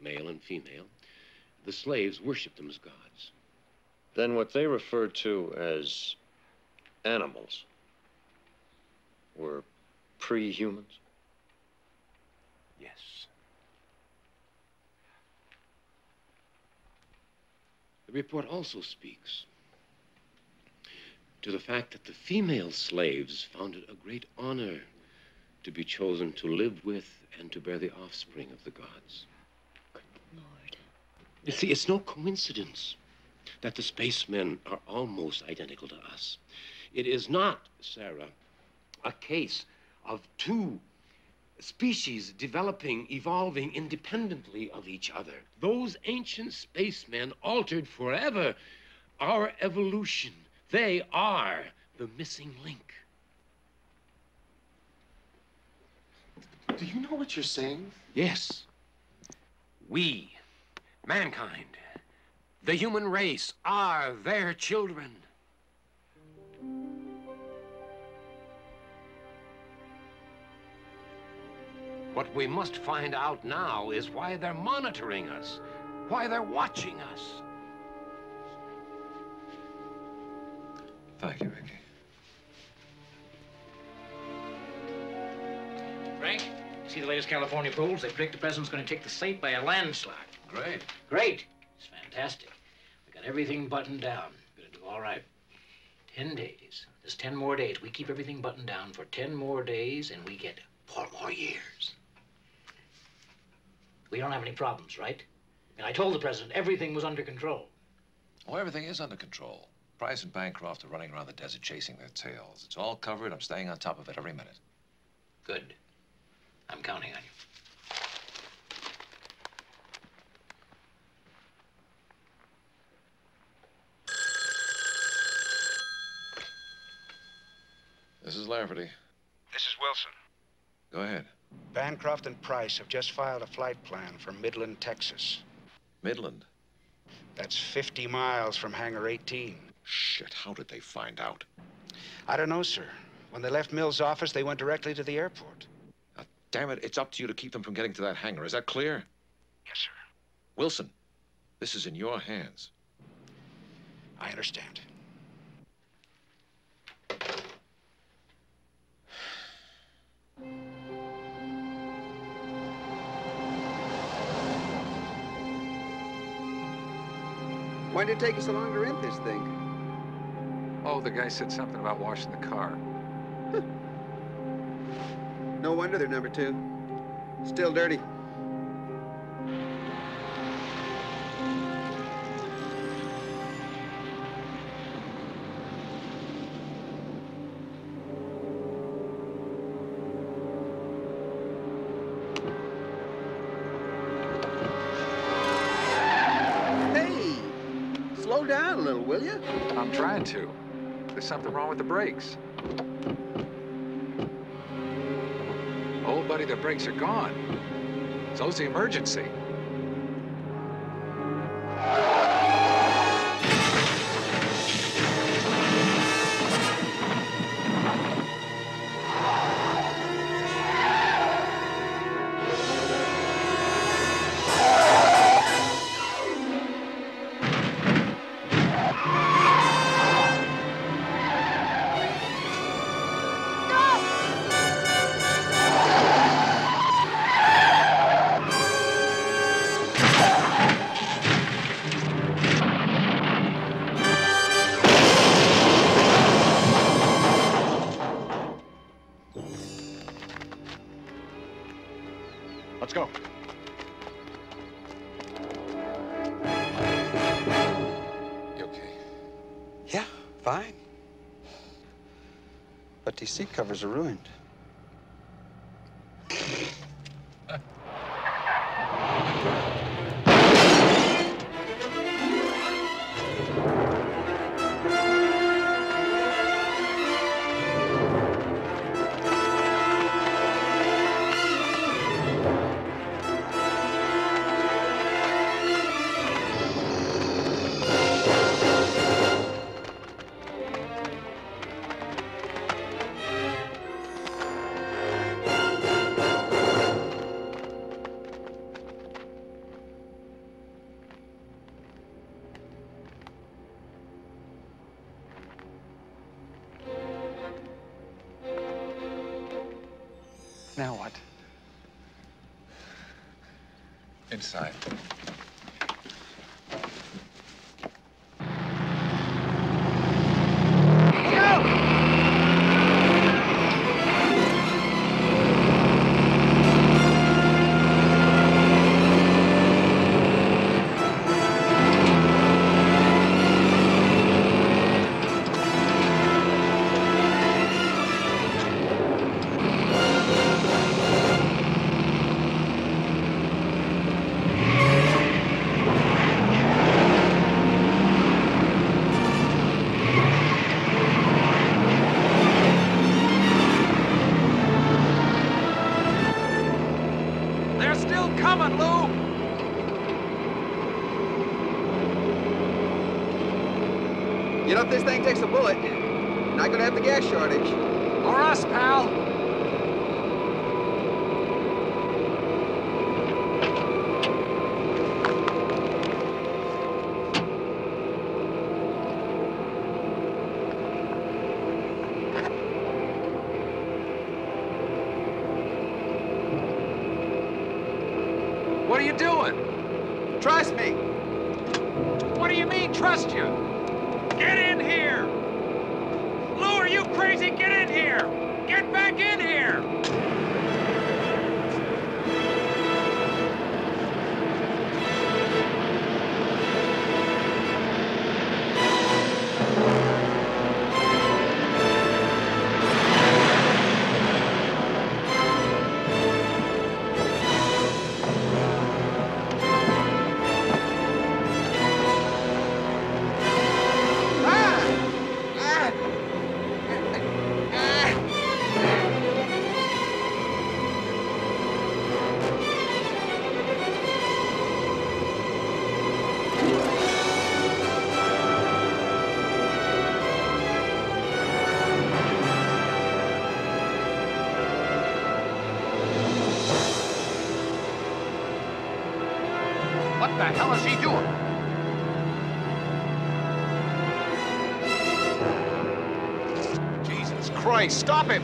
male and female. The slaves worshipped them as gods. Then what they referred to as animals were pre-humans? Yes. The report also speaks to the fact that the female slaves found it a great honor to be chosen to live with and to bear the offspring of the gods. Good Lord. You see, it's no coincidence that the spacemen are almost identical to us. It is not, Sarah, a case of two species developing, evolving independently of each other. Those ancient spacemen altered forever our evolution. They are the missing link. Do you know what you're saying? Yes. We, mankind, the human race, are their children. What we must find out now is why they're monitoring us, why they're watching us. Thank you, Mickey. Frank, see the latest California polls? They predict the president's going to take the state by a landslide. Great. Great. It's fantastic. We got everything buttoned down. We're going to do all right. Ten days. There's ten more days. We keep everything buttoned down for ten more days, and we get four more years. We don't have any problems, right? And I told the president everything was under control. Oh, everything is under control. Price and Bancroft are running around the desert chasing their tails. It's all covered. I'm staying on top of it every minute. Good. I'm counting on you. This is Lafferty. This is Wilson. Go ahead. Bancroft and Price have just filed a flight plan from Midland, Texas. Midland? That's fifty miles from Hangar eighteen. Shit, how did they find out? I don't know, sir. When they left Mills' office, they went directly to the airport. Now, damn it, it's up to you to keep them from getting to that hangar. Is that clear? Yes, sir. Wilson, this is in your hands. I understand. Why did it take us so long to rent this thing? Oh, the guy said something about washing the car. No wonder they're number two. Still dirty. I'm trying to. There's something wrong with the brakes. Oh, buddy, the brakes are gone. So's the emergency. Seat covers are ruined. Now what? Inside. This thing takes a bullet. Not gonna have the gas shortage. Or us, pal. What are you doing? Trust me. What do you mean, trust you? Get in here! Lou, are you crazy? Get in here! Get back in here! Ah! the hell is he doing? Christ, stop him!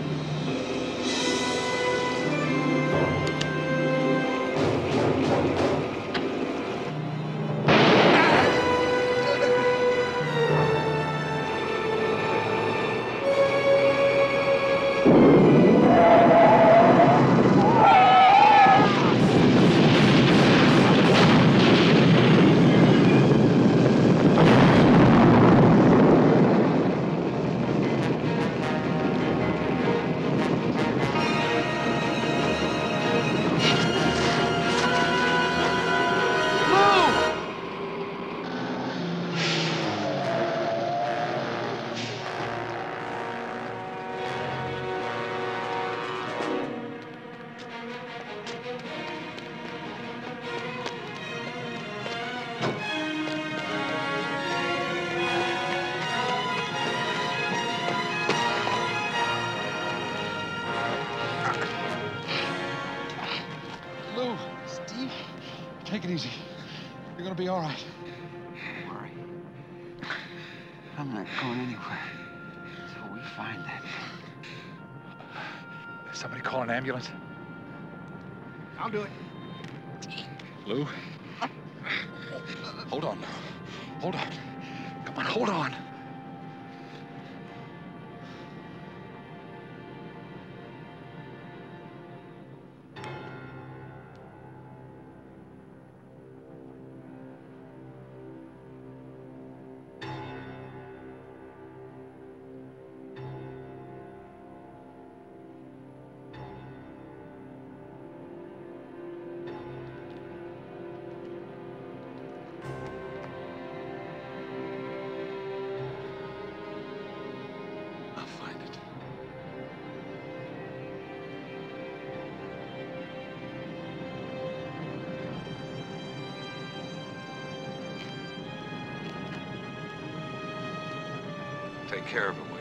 Be all right. Don't worry. I'm not going anywhere until we find that thing. Somebody call an ambulance. I'll do it. Lou? Hold on. Hold on. Come on, hold on. Take care of him, will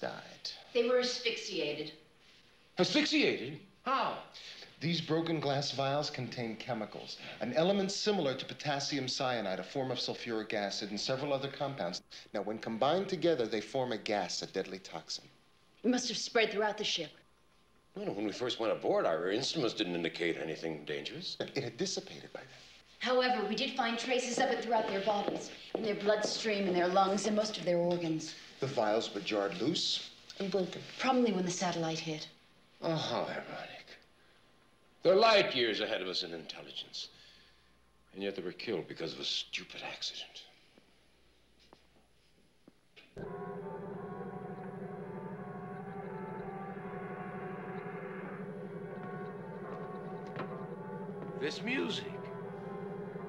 died. They were asphyxiated. Asphyxiated? How? These broken glass vials contain chemicals, an element similar to potassium cyanide, a form of sulfuric acid, and several other compounds. Now, when combined together, they form a gas, a deadly toxin. It must have spread throughout the ship. Well, when we first went aboard, our instruments didn't indicate anything dangerous. It had dissipated by then. However, we did find traces of it throughout their bodies, in their bloodstream, in their lungs, and most of their organs. The vials were jarred loose and broken. Probably when the satellite hit. Oh, how ironic. They're light years ahead of us in intelligence. And yet they were killed because of a stupid accident. This music.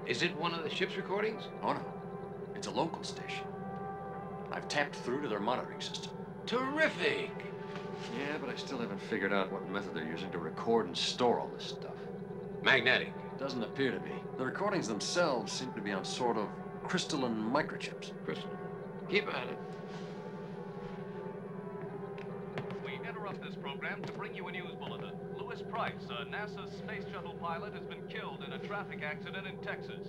Is it one of the ship's recordings? Oh, no. It's a local station. I've tapped through to their monitoring system. Terrific! Yeah, but I still haven't figured out what method they're using to record and store all this stuff. Magnetic? It doesn't appear to be. The recordings themselves seem to be on sort of crystalline microchips. Crystalline. Keep at it. We interrupt this program to bring you a news bulletin. Lou Price, a NASA space shuttle pilot, has been killed in a traffic accident in Texas.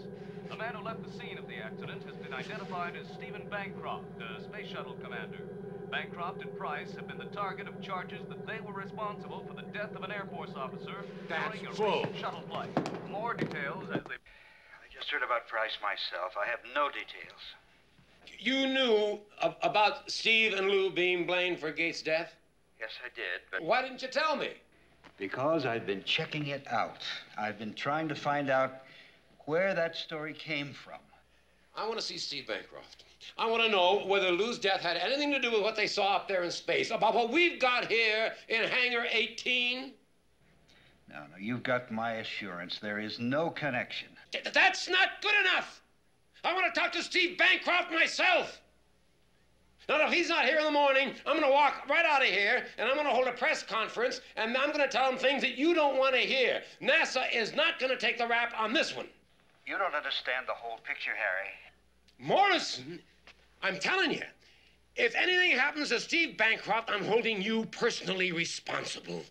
The man who left the scene of the accident has been identified as Stephen Bancroft, the space shuttle commander. Bancroft and Price have been the target of charges that they were responsible for the death of an Air Force officer during a recent shuttle flight. More details as they... I just heard about Price myself. I have no details. You knew about Steve and Lou being blamed for Gates' death? Yes, I did, but... Why didn't you tell me? Because I've been checking it out. I've been trying to find out where that story came from. I want to see Steve Bancroft. I want to know whether Lou's death had anything to do with what they saw up there in space, about what we've got here in Hangar eighteen. No, no, you've got my assurance. There is no connection. Th that's not good enough. I want to talk to Steve Bancroft myself. Now, if he's not here in the morning, I'm going to walk right out of here, and I'm going to hold a press conference, and I'm going to tell him things that you don't want to hear. NASA is not going to take the rap on this one. You don't understand the whole picture, Harry. Morrison, I'm telling you, if anything happens to Steve Bancroft, I'm holding you personally responsible.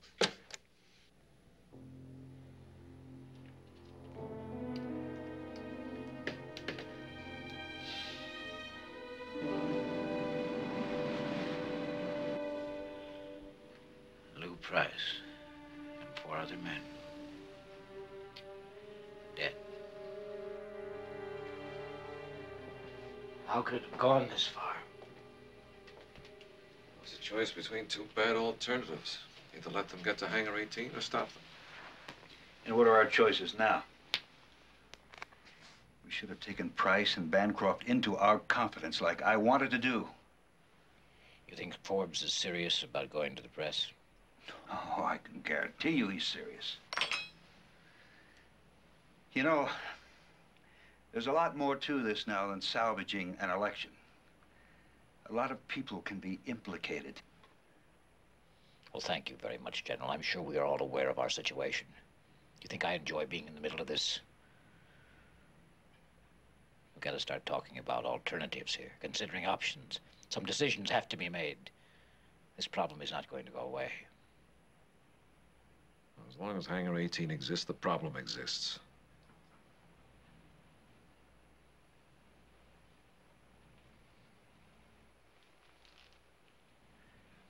Price and four other men. Dead. How could it have gone this far? It was a choice between two bad alternatives. Either let them get to Hangar eighteen or stop them. And what are our choices now? We should have taken Price and Bancroft into our confidence like I wanted to do. You think Forbes is serious about going to the press? Oh, I can guarantee you he's serious. You know, there's a lot more to this now than salvaging an election. A lot of people can be implicated. Well, thank you very much, General. I'm sure we are all aware of our situation. Do you think I enjoy being in the middle of this? We've got to start talking about alternatives here, considering options. Some decisions have to be made. This problem is not going to go away. As long as Hangar eighteen exists, the problem exists.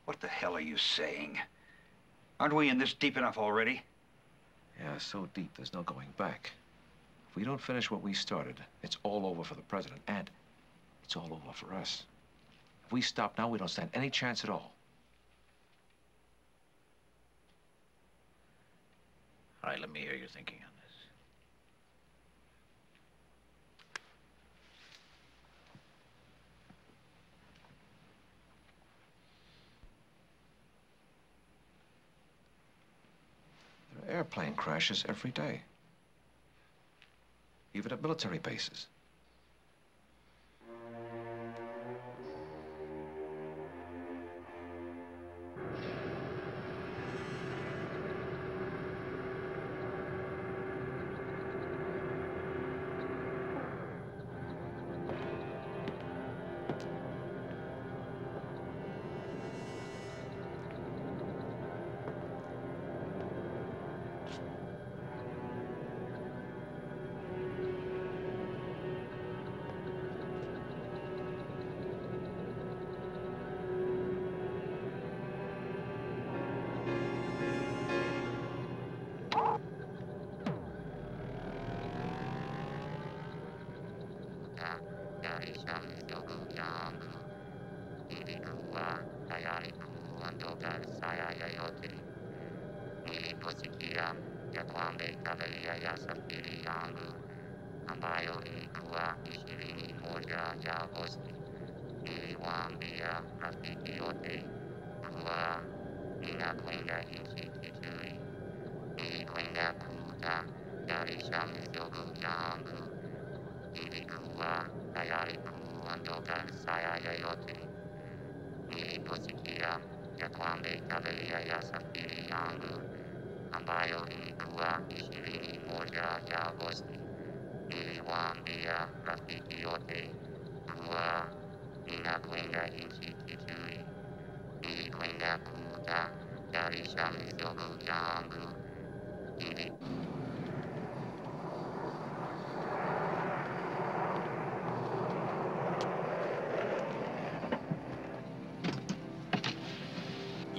What the hell are you saying? Aren't we in this deep enough already? Yeah, so deep, there's no going back. If we don't finish what we started, it's all over for the president, and it's all over for us. If we stop now, we don't stand any chance at all. All right, let me hear your thinking on this. There are airplane crashes every day, even at military bases.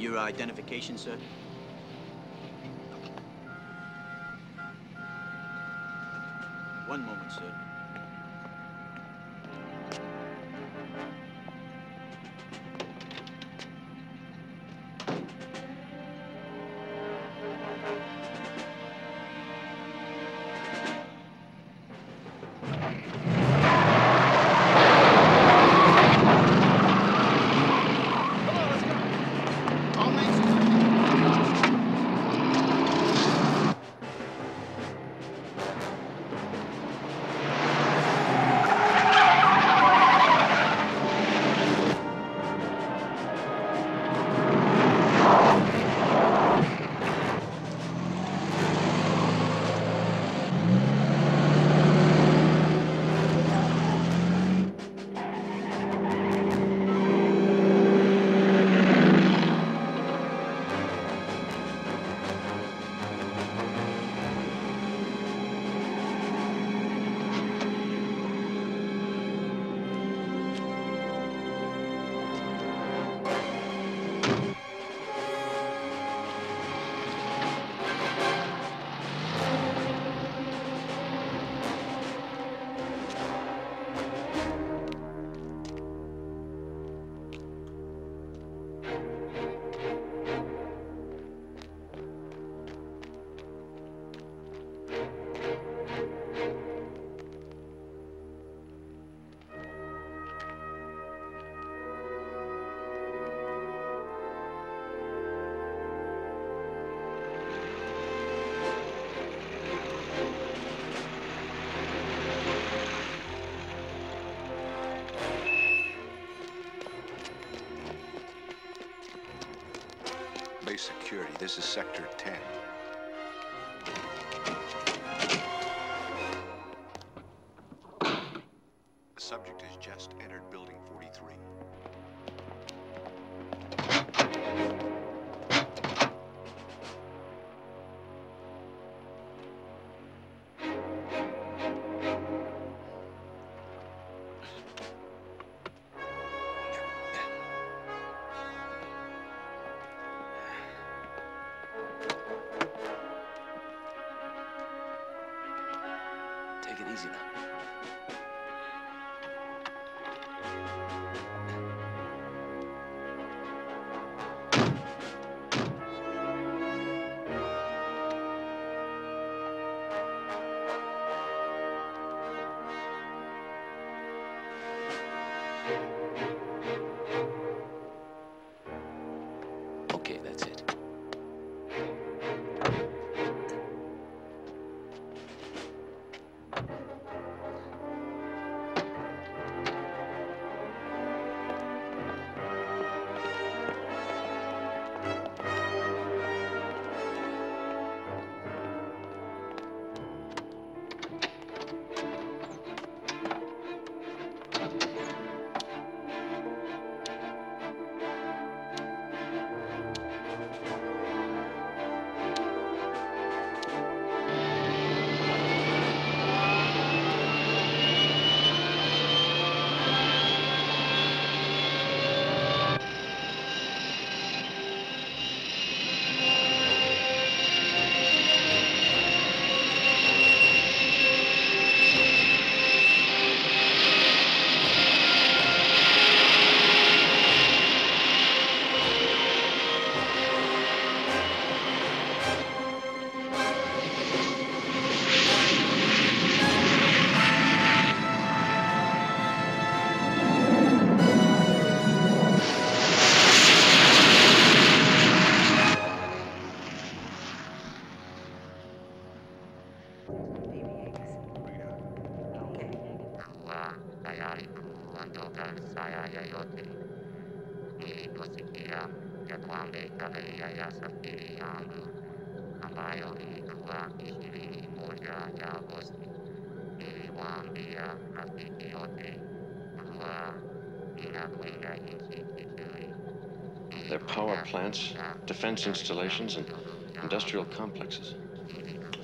Your identification, sir? One moment, sir. This is Sector ten. The subject has just entered Building forty-three. Their power plants, defense installations, and industrial complexes.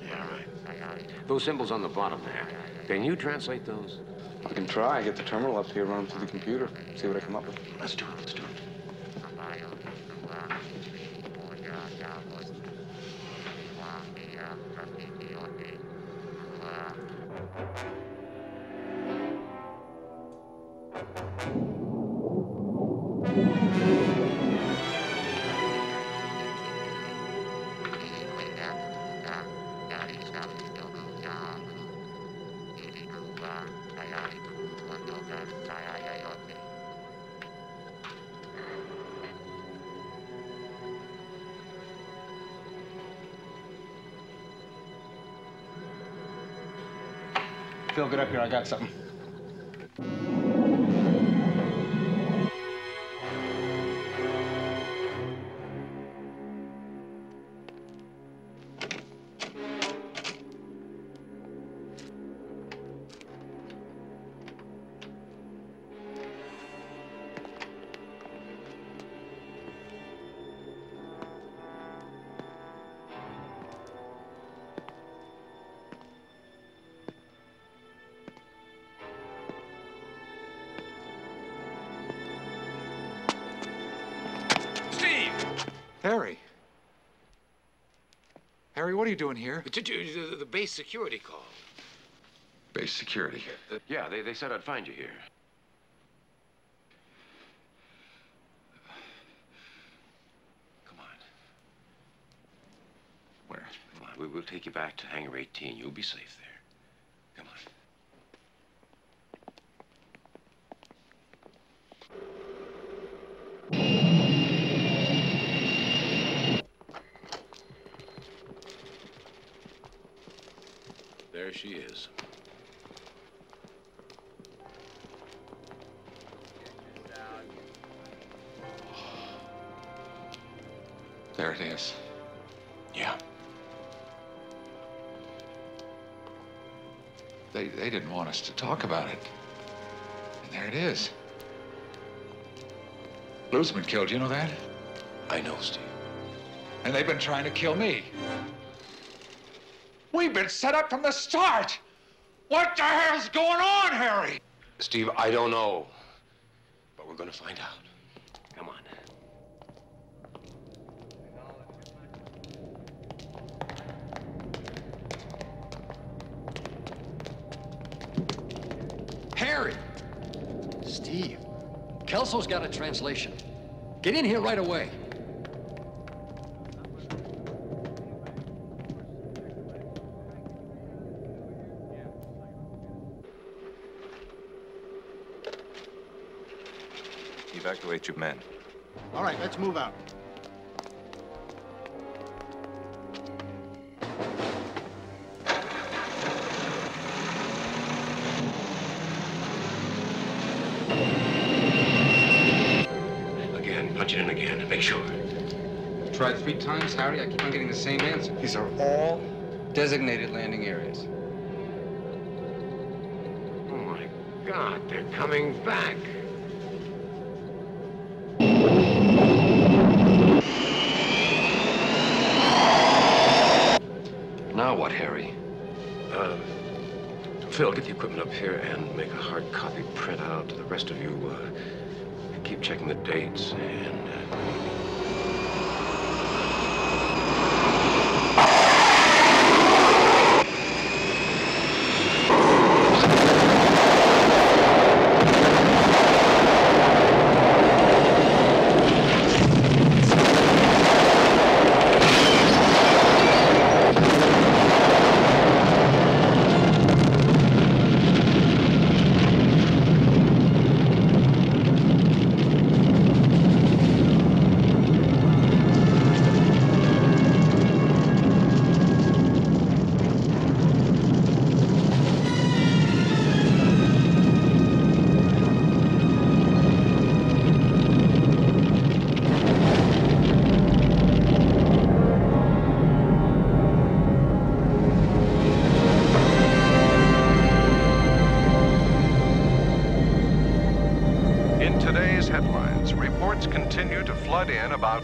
Yeah, right. Those symbols on the bottom there, can you translate those? I can try. Get the terminal up here, run them through the computer, see what I come up with. Let's do it. Let's do it. Phil, get up here. I got something. Harry. Harry, what are you doing here? The, the, the base security call. Base security? Uh, yeah, they, they said I'd find you here. Come on. Where? Come on, we will take you back to Hangar eighteen. You'll be safe there. Come on. There she is. There it is. Yeah. They, they didn't want us to talk about it. And there it is. Lou's been killed, you know that? I know, Steve. And they've been trying to kill me. We've been set up from the start. What the hell's going on, Harry? Steve, I don't know, but we're gonna find out. Come on. Harry! Steve, Kelso's got a translation. Get in here right away. Evacuate your men. All right, let's move out. Again, punch it in again, make sure. Tried three times, Harry, I keep on getting the same answer. These are all designated landing areas. Oh my God, they're coming back. Now what, Harry? Uh, Phil, get the equipment up here and make a hard copy printout to the rest of you. Uh, keep checking the dates and... Uh...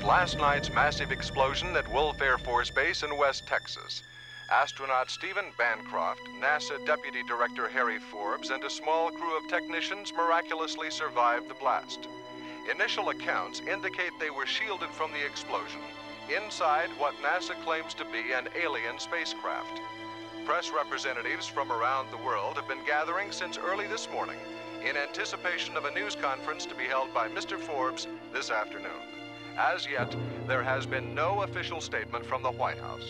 Last night's massive explosion at Wolf Air Force Base in West Texas. Astronaut Stephen Bancroft, NASA Deputy Director Harry Forbes, and a small crew of technicians miraculously survived the blast. Initial accounts indicate they were shielded from the explosion inside what NASA claims to be an alien spacecraft. Press representatives from around the world have been gathering since early this morning in anticipation of a news conference to be held by Mister Forbes this afternoon. As yet, there has been no official statement from the White House.